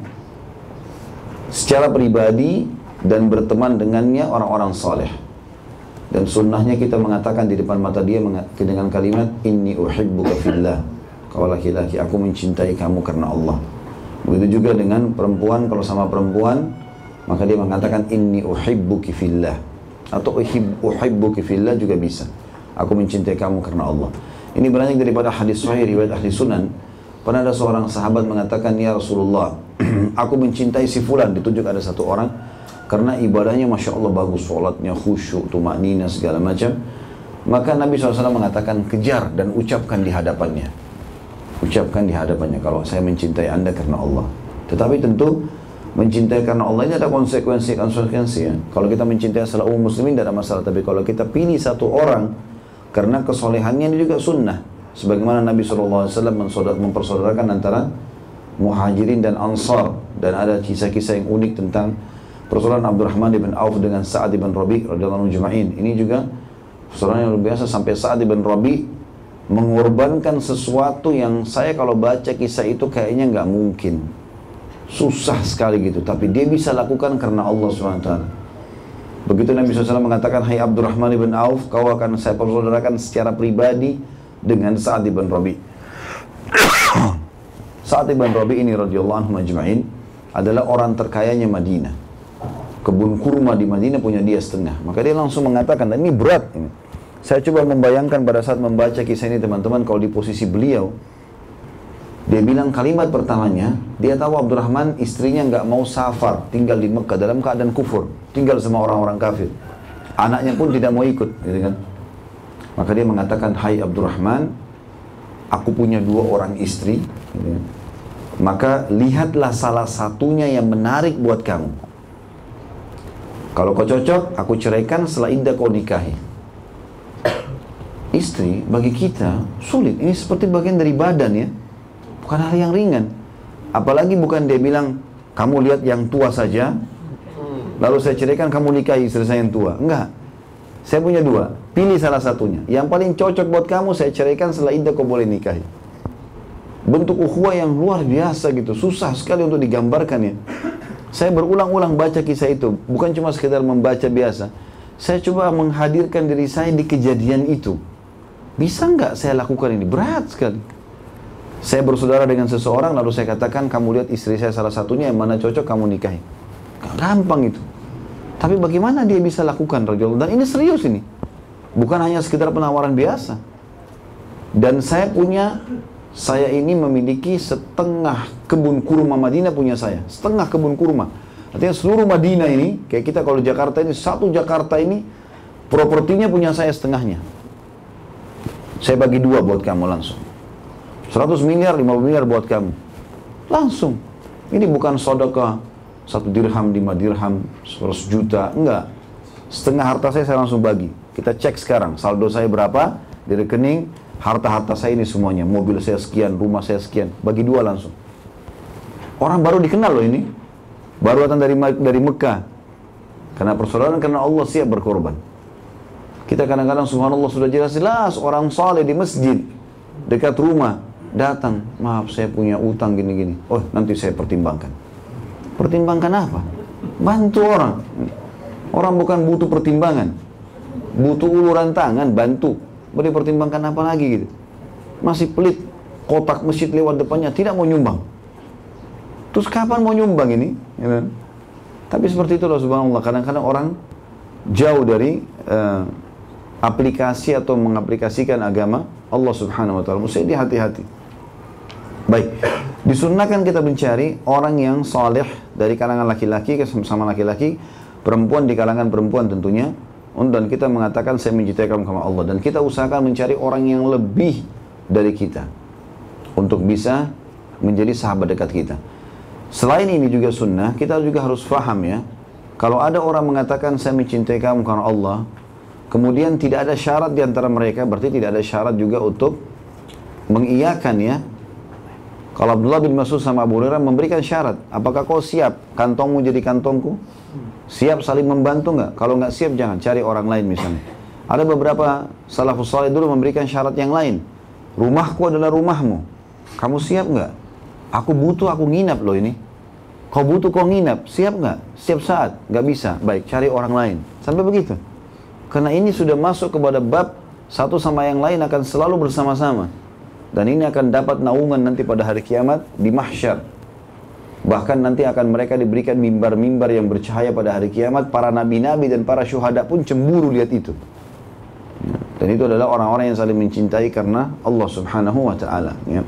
secara pribadi dan berteman dengannya orang-orang saleh. Dan sunnahnya kita mengatakan di depan mata dia dengan kalimat inni uhibbuka fillah, kalau laki-laki aku mencintai kamu karena Allah. Begitu juga dengan perempuan, kalau sama perempuan maka dia mengatakan inni uhibbuki fillah atau uhibbuki fillah juga bisa, aku mencintai kamu karena Allah. Ini beranjak daripada hadis sahih riwayat ahli sunan. Pernah ada seorang sahabat mengatakan, ya Rasulullah, aku mencintai si fulan, ditunjuk ada satu orang, karena ibadahnya Masya Allah bagus, sholatnya khusyuk, tumaknina, segala macam. Maka Nabi SAW mengatakan, kejar dan ucapkan di hadapannya. Ucapkan di hadapannya, kalau saya mencintai anda karena Allah. Tetapi tentu mencintai karena Allah ini ada konsekuensi ya. Kalau kita mencintai salah umum muslimin tidak ada masalah, tapi kalau kita pilih satu orang karena kesolehannya, ini juga sunnah. Sebagaimana Nabi SAW mempersaudarakan antara Muhajirin dan Ansar. Dan ada kisah-kisah yang unik tentang persaudaraan Abdurrahman Ibn Auf dengan Sa'ad Ibn Rabi radhiyallahu juma'in. Ini juga persaudaraan yang luar biasa, sampai Sa'ad Ibn Rabi mengorbankan sesuatu yang saya kalau baca kisah itu kayaknya nggak mungkin, susah sekali gitu, tapi dia bisa lakukan karena Allah SWT. Begitu Nabi SAW mengatakan, hai Abdurrahman Ibn Auf, kau akan saya persaudarakan secara pribadi dengan Sa'ad Ibn Rabi. Sa'ad Ibn Rabi ini radhiyallahu anhu majma'in adalah orang terkayanya Madinah. Kebun kurma di Madinah punya dia setengah. Maka dia langsung mengatakan, dan ini berat ini. Saya coba membayangkan pada saat membaca kisah ini teman-teman, kalau di posisi beliau, dia bilang kalimat pertamanya, dia tahu Abdurrahman istrinya nggak mau safar, tinggal di Mekah dalam keadaan kufur, tinggal sama orang-orang kafir. Anaknya pun tidak mau ikut, gitu kan? Maka dia mengatakan, hai Abdurrahman, aku punya dua orang istri, gitu kan? Maka lihatlah salah satunya yang menarik buat kamu. Kalau kau cocok, aku ceraikan, setelah iddah kau nikahi. Istri bagi kita sulit, ini seperti bagian dari badan ya, bukan hal yang ringan. Apalagi bukan dia bilang, kamu lihat yang tua saja, lalu saya ceraikan kamu nikahi istri saya yang tua. Enggak, saya punya dua, pilih salah satunya. Yang paling cocok buat kamu saya ceraikan, setelah iddah kau boleh nikahi. Bentuk ukhuwah yang luar biasa gitu, susah sekali untuk digambarkan ya. Saya berulang-ulang baca kisah itu, bukan cuma sekedar membaca biasa. Saya coba menghadirkan diri saya di kejadian itu. Bisa nggak saya lakukan ini? Berat sekali. Saya bersaudara dengan seseorang, lalu saya katakan, kamu lihat istri saya salah satunya yang mana cocok kamu nikahi. Gampang itu. Tapi bagaimana dia bisa lakukan, Rajul? Dan ini serius ini. Bukan hanya sekedar penawaran biasa. Dan saya ini memiliki setengah kebun kurma Madinah punya saya. Setengah kebun kurma. Artinya seluruh Madinah ini, kayak kita kalau Jakarta ini, satu Jakarta ini, propertinya punya saya setengahnya. Saya bagi dua buat kamu langsung. 100 miliar, 50 miliar buat kamu. Langsung. Ini bukan sedekah 1 dirham, 5 dirham, 100 juta. Enggak. Setengah harta saya langsung bagi. Kita cek sekarang, saldo saya berapa di rekening. Harta-harta saya ini semuanya, mobil saya sekian, rumah saya sekian, bagi dua langsung. Orang baru dikenal loh ini, baru datang dari Mekah. Karena persaudaraan, karena Allah siap berkorban. Kita kadang-kadang subhanallah sudah jelas-jelas orang saleh di masjid, dekat rumah, datang, maaf saya punya utang gini-gini. Oh nanti saya pertimbangkan. Pertimbangkan apa? Bantu orang. Orang bukan butuh pertimbangan, butuh uluran tangan, bantu. Boleh pertimbangkan apa lagi gitu. Masih pelit, kotak masjid lewat depannya, tidak mau nyumbang. Terus kapan mau nyumbang ini? Ya. Tapi seperti itulah subhanallah, kadang-kadang orang jauh dari aplikasi atau mengaplikasikan agama Allah subhanahu wa ta'ala. Mesti hati-hati. Baik, disunnahkan kita mencari orang yang saleh dari kalangan laki-laki sama laki-laki, perempuan di kalangan perempuan tentunya. Dan kita mengatakan saya mencintai kamu karena Allah, dan kita usahakan mencari orang yang lebih dari kita untuk bisa menjadi sahabat dekat kita. Selain ini juga sunnah, kita juga harus faham ya, kalau ada orang mengatakan saya mencintai kamu karena Allah, kemudian tidak ada syarat di antara mereka, berarti tidak ada syarat juga untuk mengiyakan ya. Kalau Abdullah bin Mas'ud sama Abu Hurairah memberikan syarat, apakah kau siap kantongmu jadi kantongku? Siap saling membantu nggak? Kalau nggak siap jangan, cari orang lain misalnya. Ada beberapa salafus salih dulu memberikan syarat yang lain. Rumahku adalah rumahmu. Kamu siap nggak? Aku butuh, aku nginap loh ini. Kau butuh, kau nginap. Siap nggak? Setiap saat. Nggak bisa. Baik, cari orang lain. Sampai begitu. Karena ini sudah masuk kepada bab satu sama yang lain akan selalu bersama-sama. Dan ini akan dapat naungan nanti pada hari kiamat di mahsyar. Bahkan nanti akan mereka diberikan mimbar-mimbar yang bercahaya pada hari kiamat. Para nabi-nabi dan para syuhada pun cemburu lihat itu. Dan itu adalah orang-orang yang saling mencintai karena Allah subhanahu wa ta'ala ya.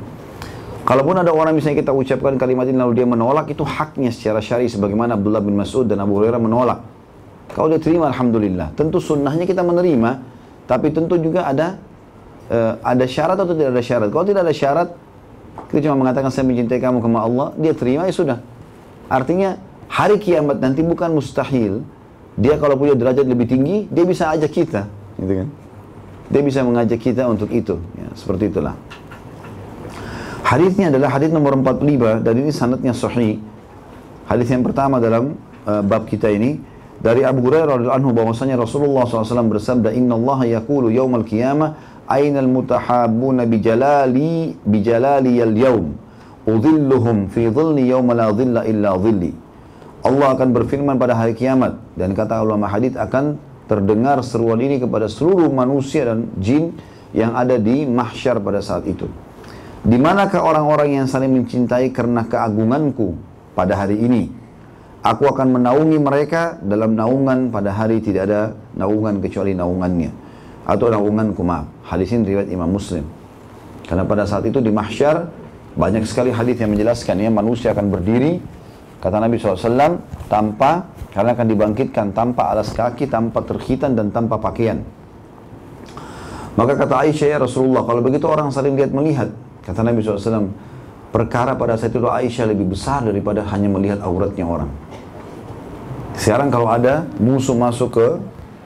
Kalaupun ada orang misalnya kita ucapkan kalimat ini lalu dia menolak, itu haknya secara syar'i, sebagaimana Abdullah bin Mas'ud dan Abu Hurairah menolak. Kalau dia terima alhamdulillah. Tentu sunnahnya kita menerima, tapi tentu juga ada syarat atau tidak ada syarat. Kalau tidak ada syarat, kita cuma mengatakan saya mencintai kamu karena Allah, dia terima ya sudah. Artinya hari kiamat nanti bukan mustahil. Dia kalau punya derajat lebih tinggi, dia bisa ajak kita, gitu kan? Dia bisa mengajak kita untuk itu, ya, seperti itulah. Hadisnya adalah hadis nomor 45 dan ini sanadnya sahih. Hadis yang pertama dalam bab kita ini dari Abu Hurairah radhiyallahu anhu bahwasanya Rasulullah SAW bersabda, Inna Allah yaqulu yawmal qiyamah, Ainal mutahabbuna bijalali al-yawm, udhilluhum fi dhilli yawma la dhilla illa dhilli. Allah akan berfirman pada hari kiamat, dan kata ulama hadits akan terdengar seruan ini kepada seluruh manusia dan jin yang ada di mahsyar pada saat itu. Di manakah orang-orang yang saling mencintai karena keagunganku pada hari ini? Aku akan menaungi mereka dalam naungan pada hari tidak ada naungan kecuali naungannya, atau naunganku, maaf. Hadis ini riwayat Imam Muslim. Karena pada saat itu di mahsyar banyak sekali hadis yang menjelaskan, ya, manusia akan berdiri. Kata Nabi SAW, tanpa, karena akan dibangkitkan tanpa alas kaki, tanpa terkhitan, dan tanpa pakaian. Maka kata Aisyah, ya Rasulullah, kalau begitu orang saling melihat. Kata Nabi SAW, perkara pada saat itu Aisyah lebih besar daripada hanya melihat auratnya orang. Sekarang kalau ada musuh masuk ke,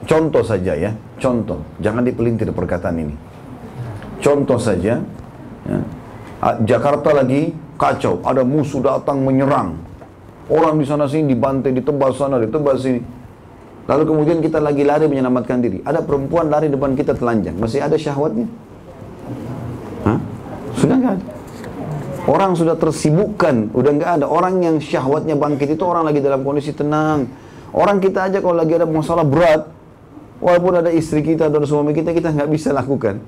contoh saja ya, contoh, jangan dipelintir perkataan ini. Contoh saja, ya, Jakarta lagi kacau, ada musuh datang menyerang. Orang di sana sini dibantai, ditebas sana, ditebas sini. Lalu kemudian kita lagi lari menyelamatkan diri. Ada perempuan lari depan kita telanjang. Masih ada syahwatnya? Hah? Sudah nggak ada. Orang sudah tersibukkan, udah nggak ada. Orang yang syahwatnya bangkit itu orang lagi dalam kondisi tenang. Orang kita aja kalau lagi ada masalah berat, walaupun ada istri kita atau suami kita, kita nggak bisa lakukan.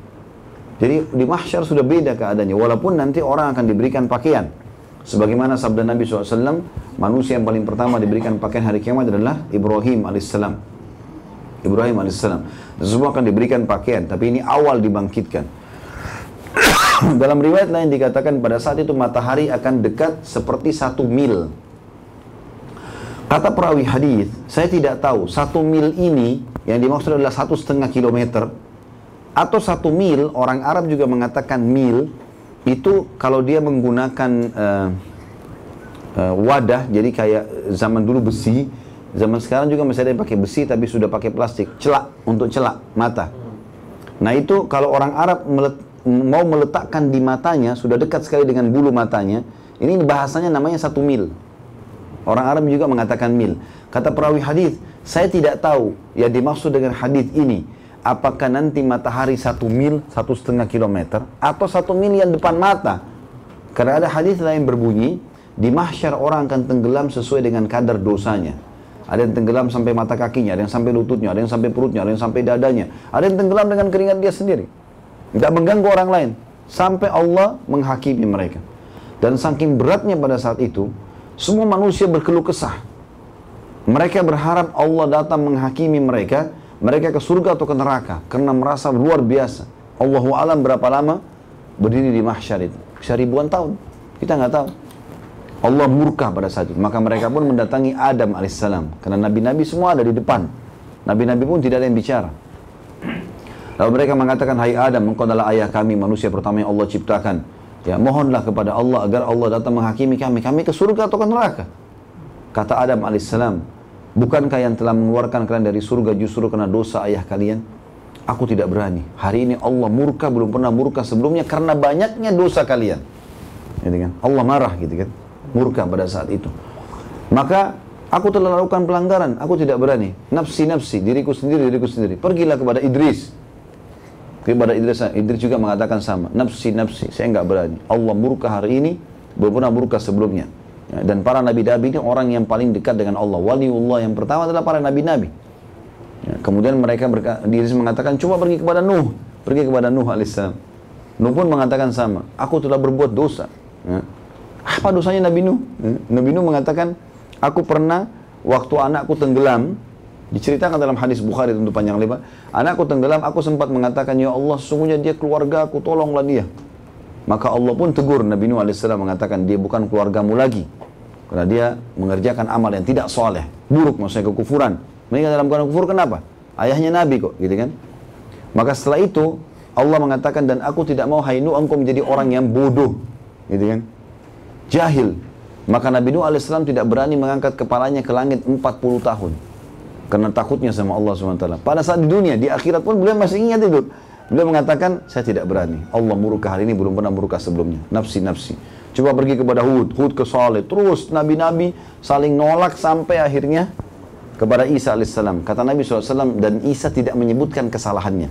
Jadi di mahsyar sudah beda keadaannya. Walaupun nanti orang akan diberikan pakaian. Sebagaimana sabda Nabi SAW, manusia yang paling pertama diberikan pakaian hari kiamat adalah Ibrahim AS. Ibrahim AS. Semua akan diberikan pakaian, tapi ini awal dibangkitkan. Dalam riwayat lain dikatakan pada saat itu matahari akan dekat seperti 1 mil. Kata perawi hadis, saya tidak tahu 1 mil ini yang dimaksud adalah 1,5 kilometer atau 1 mil. Orang Arab juga mengatakan mil. Itu kalau dia menggunakan wadah, jadi kayak zaman dulu besi, zaman sekarang juga masih ada yang pakai besi tapi sudah pakai plastik, celak, untuk celak mata. Nah itu kalau orang Arab mau meletakkan di matanya, sudah dekat sekali dengan bulu matanya, ini bahasanya namanya 1 mil. Orang Arab juga mengatakan mil. Kata perawi hadis, saya tidak tahu yang dimaksud dengan hadis ini. Apakah nanti matahari 1 mil, 1,5 kilometer, atau 1 mil yang depan mata? Karena ada hadis lain berbunyi, di mahsyar orang akan tenggelam sesuai dengan kadar dosanya. Ada yang tenggelam sampai mata kakinya, ada yang sampai lututnya, ada yang sampai perutnya, ada yang sampai dadanya. Ada yang tenggelam dengan keringat dia sendiri, tidak mengganggu orang lain, sampai Allah menghakimi mereka. Dan saking beratnya pada saat itu, semua manusia berkeluh kesah. Mereka berharap Allah datang menghakimi mereka. Mereka ke surga atau ke neraka, karena merasa luar biasa. Allahu alam berapa lama berdiri di mahsyar itu. Bisa ribuan tahun, kita nggak tahu. Allah murka pada saat itu. Maka mereka pun mendatangi Adam alaihissalam. Karena nabi-nabi semua ada di depan. Nabi-nabi pun tidak ada yang bicara. Lalu mereka mengatakan, Hai Adam, engkau adalah ayah kami, manusia pertama yang Allah ciptakan. Ya, mohonlah kepada Allah agar Allah datang menghakimi kami. Kami ke surga atau ke neraka? Kata Adam alaihissalam, bukankah yang telah mengeluarkan kalian dari surga justru karena dosa ayah kalian? Aku tidak berani. Hari ini Allah murka, belum pernah murka sebelumnya karena banyaknya dosa kalian. Gitu kan? Allah marah, gitu kan? Murka pada saat itu. Maka aku telah lakukan pelanggaran. Aku tidak berani. Nafsi-nafsi, diriku sendiri. Pergilah kepada Idris. Idris juga mengatakan sama. Nafsi, saya nggak berani. Allah murka hari ini, belum pernah murka sebelumnya. Dan para nabi-nabi ini orang yang paling dekat dengan Allah. Waliullah yang pertama adalah para nabi-nabi. Ya, kemudian mereka Idris mengatakan, coba pergi kepada Nuh. Pergi kepada Nuh AS. Nuh pun mengatakan sama, aku telah berbuat dosa. Ya. Apa dosanya Nabi Nuh? Ya. Nabi Nuh mengatakan, aku pernah waktu anakku tenggelam, diceritakan dalam hadis Bukhari tentu panjang lebar, anakku tenggelam, aku sempat mengatakan, Ya Allah, sungguhnya dia keluarga aku, tolonglah dia. Maka Allah pun tegur Nabi Nuh AS, mengatakan, dia bukan keluargamu lagi. Karena dia mengerjakan amal yang tidak soleh, buruk, maksudnya kekufuran. Mereka dalam keadaan kufur, kenapa? Ayahnya Nabi kok, gitu kan? Maka setelah itu, Allah mengatakan, dan aku tidak mau, Hai Nuh, engkau menjadi orang yang bodoh, gitu kan? Jahil. Maka Nabi Nuh AS tidak berani mengangkat kepalanya ke langit 40 tahun. Karena takutnya sama Allah SWT. Pada saat di dunia, di akhirat pun beliau masih ingat itu. Beliau mengatakan, saya tidak berani. Allah murka hari ini, belum pernah murka sebelumnya. Nafsi-nafsi. Coba pergi kepada Hud, Hud ke Salih. Terus Nabi-Nabi saling nolak sampai akhirnya kepada Isa AS. Kata Nabi SAW, dan Isa tidak menyebutkan kesalahannya.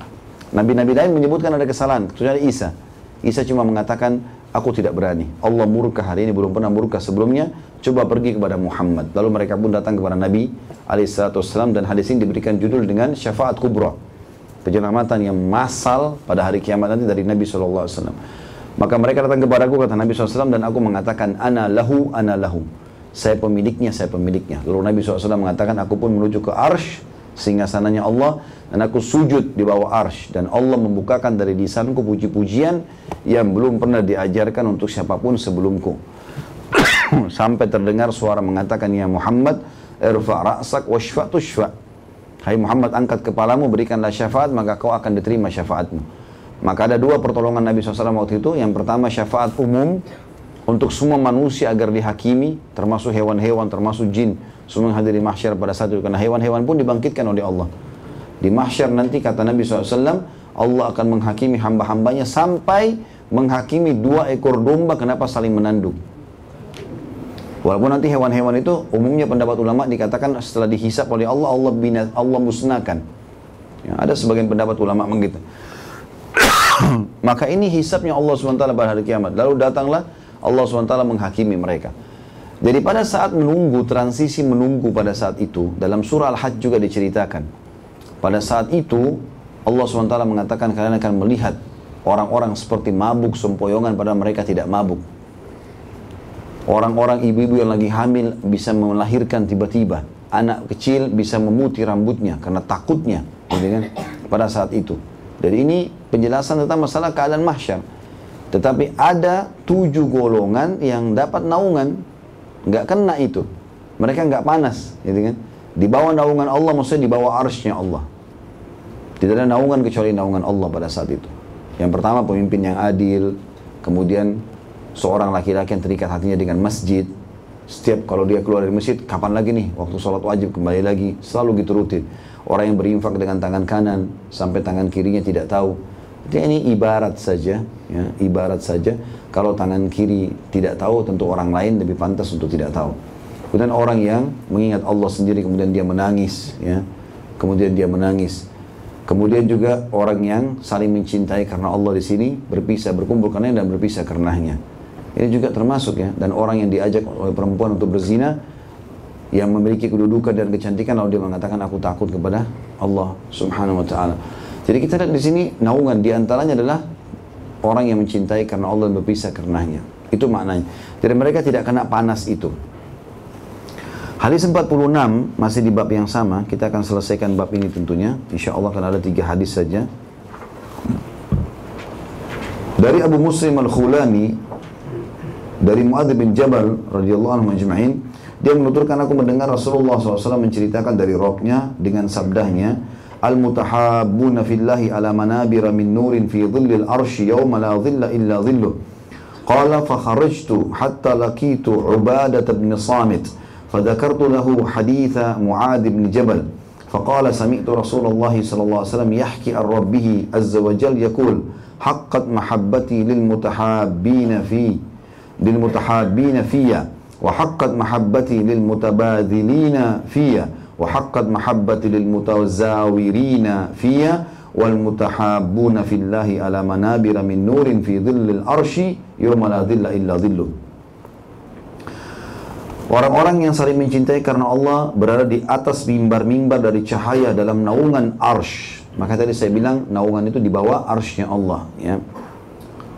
Nabi-Nabi lain menyebutkan ada kesalahan. Kecuali Isa. Isa cuma mengatakan, aku tidak berani. Allah murka hari ini, belum pernah murka sebelumnya. Coba pergi kepada Muhammad. Lalu mereka pun datang kepada Nabi AS. Dan hadis ini diberikan judul dengan Syafaat Kubra. Penyelamatan yang massal pada hari kiamat nanti dari Nabi SAW. Maka mereka datang kepada aku, kata Nabi SAW. Dan aku mengatakan, ana lahu, ana lahu. Saya pemiliknya, saya pemiliknya. Lalu Nabi SAW mengatakan, aku pun menuju ke arsh, singgasananya Allah, dan aku sujud di bawah arsy, dan Allah membukakan dari lisanku puji-pujian yang belum pernah diajarkan untuk siapapun sebelumku. Sampai terdengar suara mengatakan, ya Muhammad, irfa' ra'sak washfa' tushfa'. Hai Muhammad, angkat kepalamu, berikanlah syafaat, maka kau akan diterima syafaatmu. Maka ada dua pertolongan Nabi SAW waktu itu. Yang pertama, syafaat umum untuk semua manusia agar dihakimi, termasuk hewan-hewan, termasuk jin. Semua hadir di mahsyar pada saat itu. Karena hewan-hewan pun dibangkitkan oleh Allah. Di mahsyar nanti, kata Nabi SAW, Allah akan menghakimi hamba-hambanya sampai menghakimi dua ekor domba kenapa saling menandung. Walaupun nanti hewan-hewan itu, umumnya pendapat ulama dikatakan setelah dihisap oleh Allah, Allah musnahkan. Ya, ada sebagian pendapat ulama begitu. Maka ini hisapnya Allah SWT pada hari kiamat. Lalu datanglah Allah SWT menghakimi mereka. Jadi pada saat menunggu, transisi menunggu pada saat itu, dalam surah Al-Hajj juga diceritakan. Pada saat itu, Allah SWT mengatakan, kalian akan melihat orang-orang seperti mabuk, sempoyongan, padahal mereka tidak mabuk. Orang-orang ibu-ibu yang lagi hamil bisa melahirkan tiba-tiba. Anak kecil bisa memutih rambutnya karena takutnya pada saat itu. Jadi ini penjelasan tentang masalah keadaan mahsyar. Tetapi ada 7 golongan yang dapat naungan. Nggak kena itu, mereka nggak panas, gitu kan? Di bawah naungan Allah, maksudnya di bawah arsy-Nya Allah. Tidak ada naungan kecuali naungan Allah pada saat itu. Yang pertama, pemimpin yang adil, kemudian seorang laki-laki yang terikat hatinya dengan masjid. Setiap kalau dia keluar dari masjid, kapan lagi nih? Waktu sholat wajib kembali lagi, selalu gitu rutin. Orang yang berinfak dengan tangan kanan sampai tangan kirinya tidak tahu. Jadi ini ibarat saja, ya, ibarat saja. Kalau tangan kiri tidak tahu, tentu orang lain lebih pantas untuk tidak tahu. Kemudian orang yang mengingat Allah sendiri, kemudian dia menangis, ya, kemudian dia menangis. Kemudian juga orang yang saling mencintai karena Allah di sini, berpisah, berkumpul karenanya dan berpisah karenanya. Ini juga termasuk, ya. Dan orang yang diajak oleh perempuan untuk berzina, yang memiliki kedudukan dan kecantikan, lalu dia mengatakan, aku takut kepada Allah Subhanahu Wa Taala. Jadi kita lihat di sini naungan diantaranya adalah orang yang mencintai karena Allah dan berpisah karenanya. Itu maknanya. Jadi mereka tidak kena panas itu. Hadis 46 masih di bab yang sama. Kita akan selesaikan bab ini tentunya. Insya Allah akan ada 3 hadis saja. Dari Abu Muslim Al-Khulani, dari Muadz bin Jabal radhiyallahu anhu ajma'in, dia menuturkan, aku mendengar Rasulullah SAW menceritakan dari roknya dengan sabdahnya, al-mutahabbuna fillahi ala manabira min nurin fi dhillil arshi yawma la dhilla illa dhilluh. Qala fa kharajtu hatta laqitu Ubadah bin Samit fadhakartu lahu haditha Muadz bin Jabal faqala sami'tu Rasulullah sallallahu alaihi wasallam yahki ar-rabbih azza wa jal yaqul haqqat mahabbati lil mutahabbina fiyya wa haqqat mahabbati lil mutabadhilina fiyya وحقت محبتي للمتزاورين فيها والمتحابون في الله على منابر من نور في ظل العرش يوم لا ظل إلا ظله. Orang-orang yang saling mencintai karena Allah berada di atas mimbar-mimbar dari cahaya dalam naungan arsh. Maka tadi saya bilang naungan itu di bawah arshnya Allah, ya.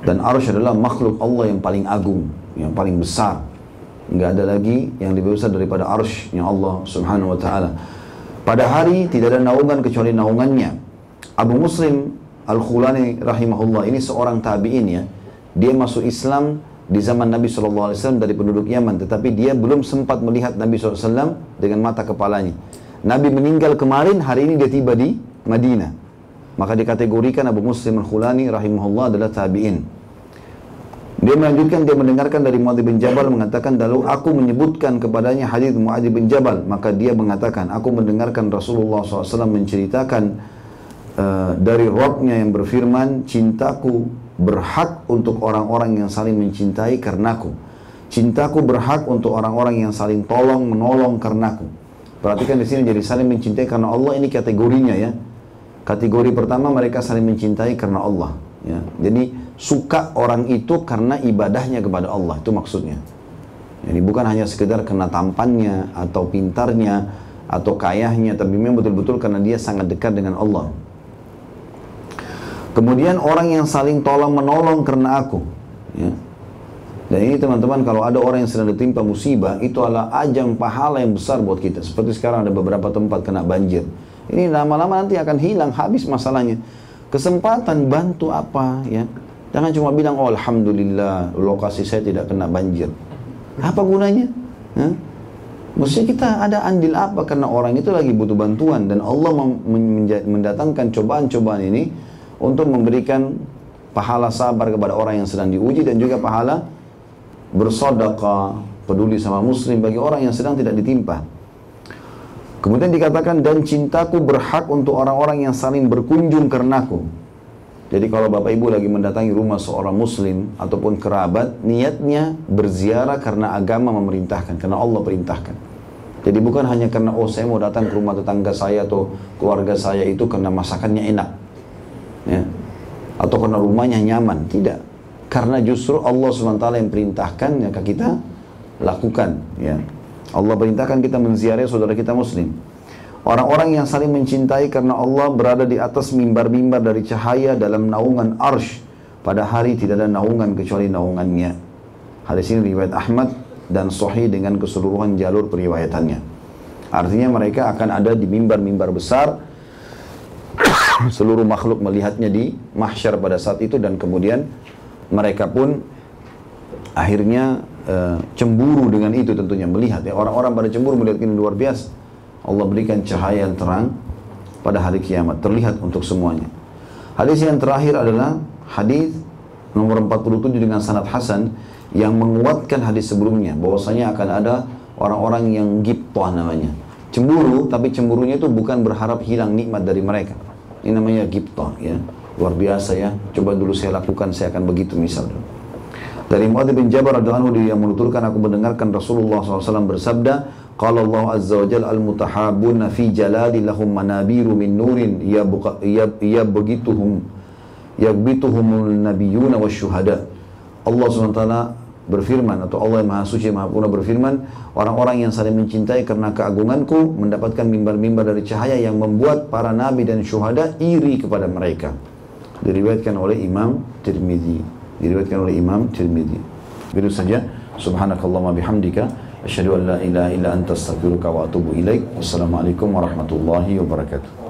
Dan arsh adalah makhluk Allah yang paling agung, yang paling besar. Nggak ada lagi yang lebih besar daripada arshnya Allah Subhanahu Wa Ta'ala. Pada hari tidak ada naungan kecuali naungannya. Abu Muslim Al-Khulani rahimahullah, ini seorang tabi'in, ya. Dia masuk Islam di zaman Nabi SAW dari penduduk Yaman. Tetapi dia belum sempat melihat Nabi SAW dengan mata kepalanya. Nabi meninggal kemarin, hari ini dia tiba di Madinah. Maka dikategorikan Abu Muslim Al-Khulani rahimahullah adalah tabi'in. Dia melanjutkan, dia mendengarkan dari Muadz bin Jabal mengatakan, lalu aku menyebutkan kepadanya hadis Muadz bin Jabal, maka dia mengatakan, aku mendengarkan Rasulullah SAW menceritakan dari Rabb-nya yang berfirman, cintaku berhak untuk orang-orang yang saling mencintai karenaku. Cintaku berhak untuk orang-orang yang saling tolong menolong karenaku. Perhatikan di sini, jadi saling mencintai karena Allah ini kategorinya ya. Kategori pertama mereka saling mencintai karena Allah. Ya, jadi suka orang itu karena ibadahnya kepada Allah, itu maksudnya. Jadi bukan hanya sekedar karena tampannya atau pintarnya atau kayahnya, tapi memang betul-betul karena dia sangat dekat dengan Allah. Kemudian orang yang saling tolong menolong karena aku. Ya. Dan ini teman-teman, kalau ada orang yang sedang ditimpa musibah, itu adalah ajang pahala yang besar buat kita. Seperti sekarang ada beberapa tempat kena banjir. Ini lama-lama nanti akan hilang, habis masalahnya. Kesempatan bantu apa ya? Jangan cuma bilang, oh alhamdulillah lokasi saya tidak kena banjir. Apa gunanya? Hah? Maksudnya kita ada andil apa? Karena orang itu lagi butuh bantuan, dan Allah mendatangkan cobaan-cobaan ini untuk memberikan pahala sabar kepada orang yang sedang diuji, dan juga pahala bersedekah, peduli sama muslim bagi orang yang sedang tidak ditimpa. Kemudian dikatakan, dan cintaku berhak untuk orang-orang yang saling berkunjung karenaku. Jadi kalau Bapak Ibu lagi mendatangi rumah seorang muslim ataupun kerabat, niatnya berziarah karena agama memerintahkan, karena Allah perintahkan. Jadi bukan hanya karena, oh saya mau datang ke rumah tetangga saya atau keluarga saya itu karena masakannya enak ya, atau karena rumahnya nyaman. Tidak, karena justru Allah SWT yang perintahkan, maka kita lakukan ya. Allah perintahkan kita menziarahi saudara kita muslim. Orang-orang yang saling mencintai karena Allah berada di atas mimbar-mimbar dari cahaya dalam naungan arsy. Pada hari tidak ada naungan kecuali naungannya. Hadis ini riwayat Ahmad dan Sahih dengan keseluruhan jalur periwayatannya. Artinya mereka akan ada di mimbar-mimbar besar. Seluruh makhluk melihatnya di mahsyar pada saat itu, dan kemudian mereka pun akhirnya cemburu dengan itu, tentunya melihat ya, orang-orang pada cemburu melihat ini luar biasa. Allah berikan cahaya yang terang pada hari kiamat, terlihat untuk semuanya. Hadis yang terakhir adalah hadis nomor 47 dengan sanad hasan yang menguatkan hadis sebelumnya, bahwasanya akan ada orang-orang yang ghibthah namanya, cemburu, tapi cemburunya itu bukan berharap hilang nikmat dari mereka. Ini namanya ghibthah ya, luar biasa ya, coba dulu saya lakukan, saya akan begitu misalnya. Dari Muadz bin Jabal radhiyallahu anhu, dia menuturkan, aku mendengarkan Rasulullah SAW bersabda, qala Allah azza wa jalla al-mutahabuna fi jalali lahum manabiru min nurin yabgituhumul nabiyuna wasyuhada. Allah SWT berfirman, atau Allah yang Maha Suci Maha Purna berfirman, orang-orang yang saling mencintai karena keagunganku mendapatkan mimbar-mimbar dari cahaya yang membuat para nabi dan syuhada iri kepada mereka. Diriwayatkan oleh Imam Tirmidzi. Diriwayatkan oleh Imam Tirmidzi. Begitu saja. Subhanakallahumma bihamdika asyhadu an la ilaha illa anta astaghfiruka wa atubu ilaik. Wassalamualaikum warahmatullahi wabarakatuh.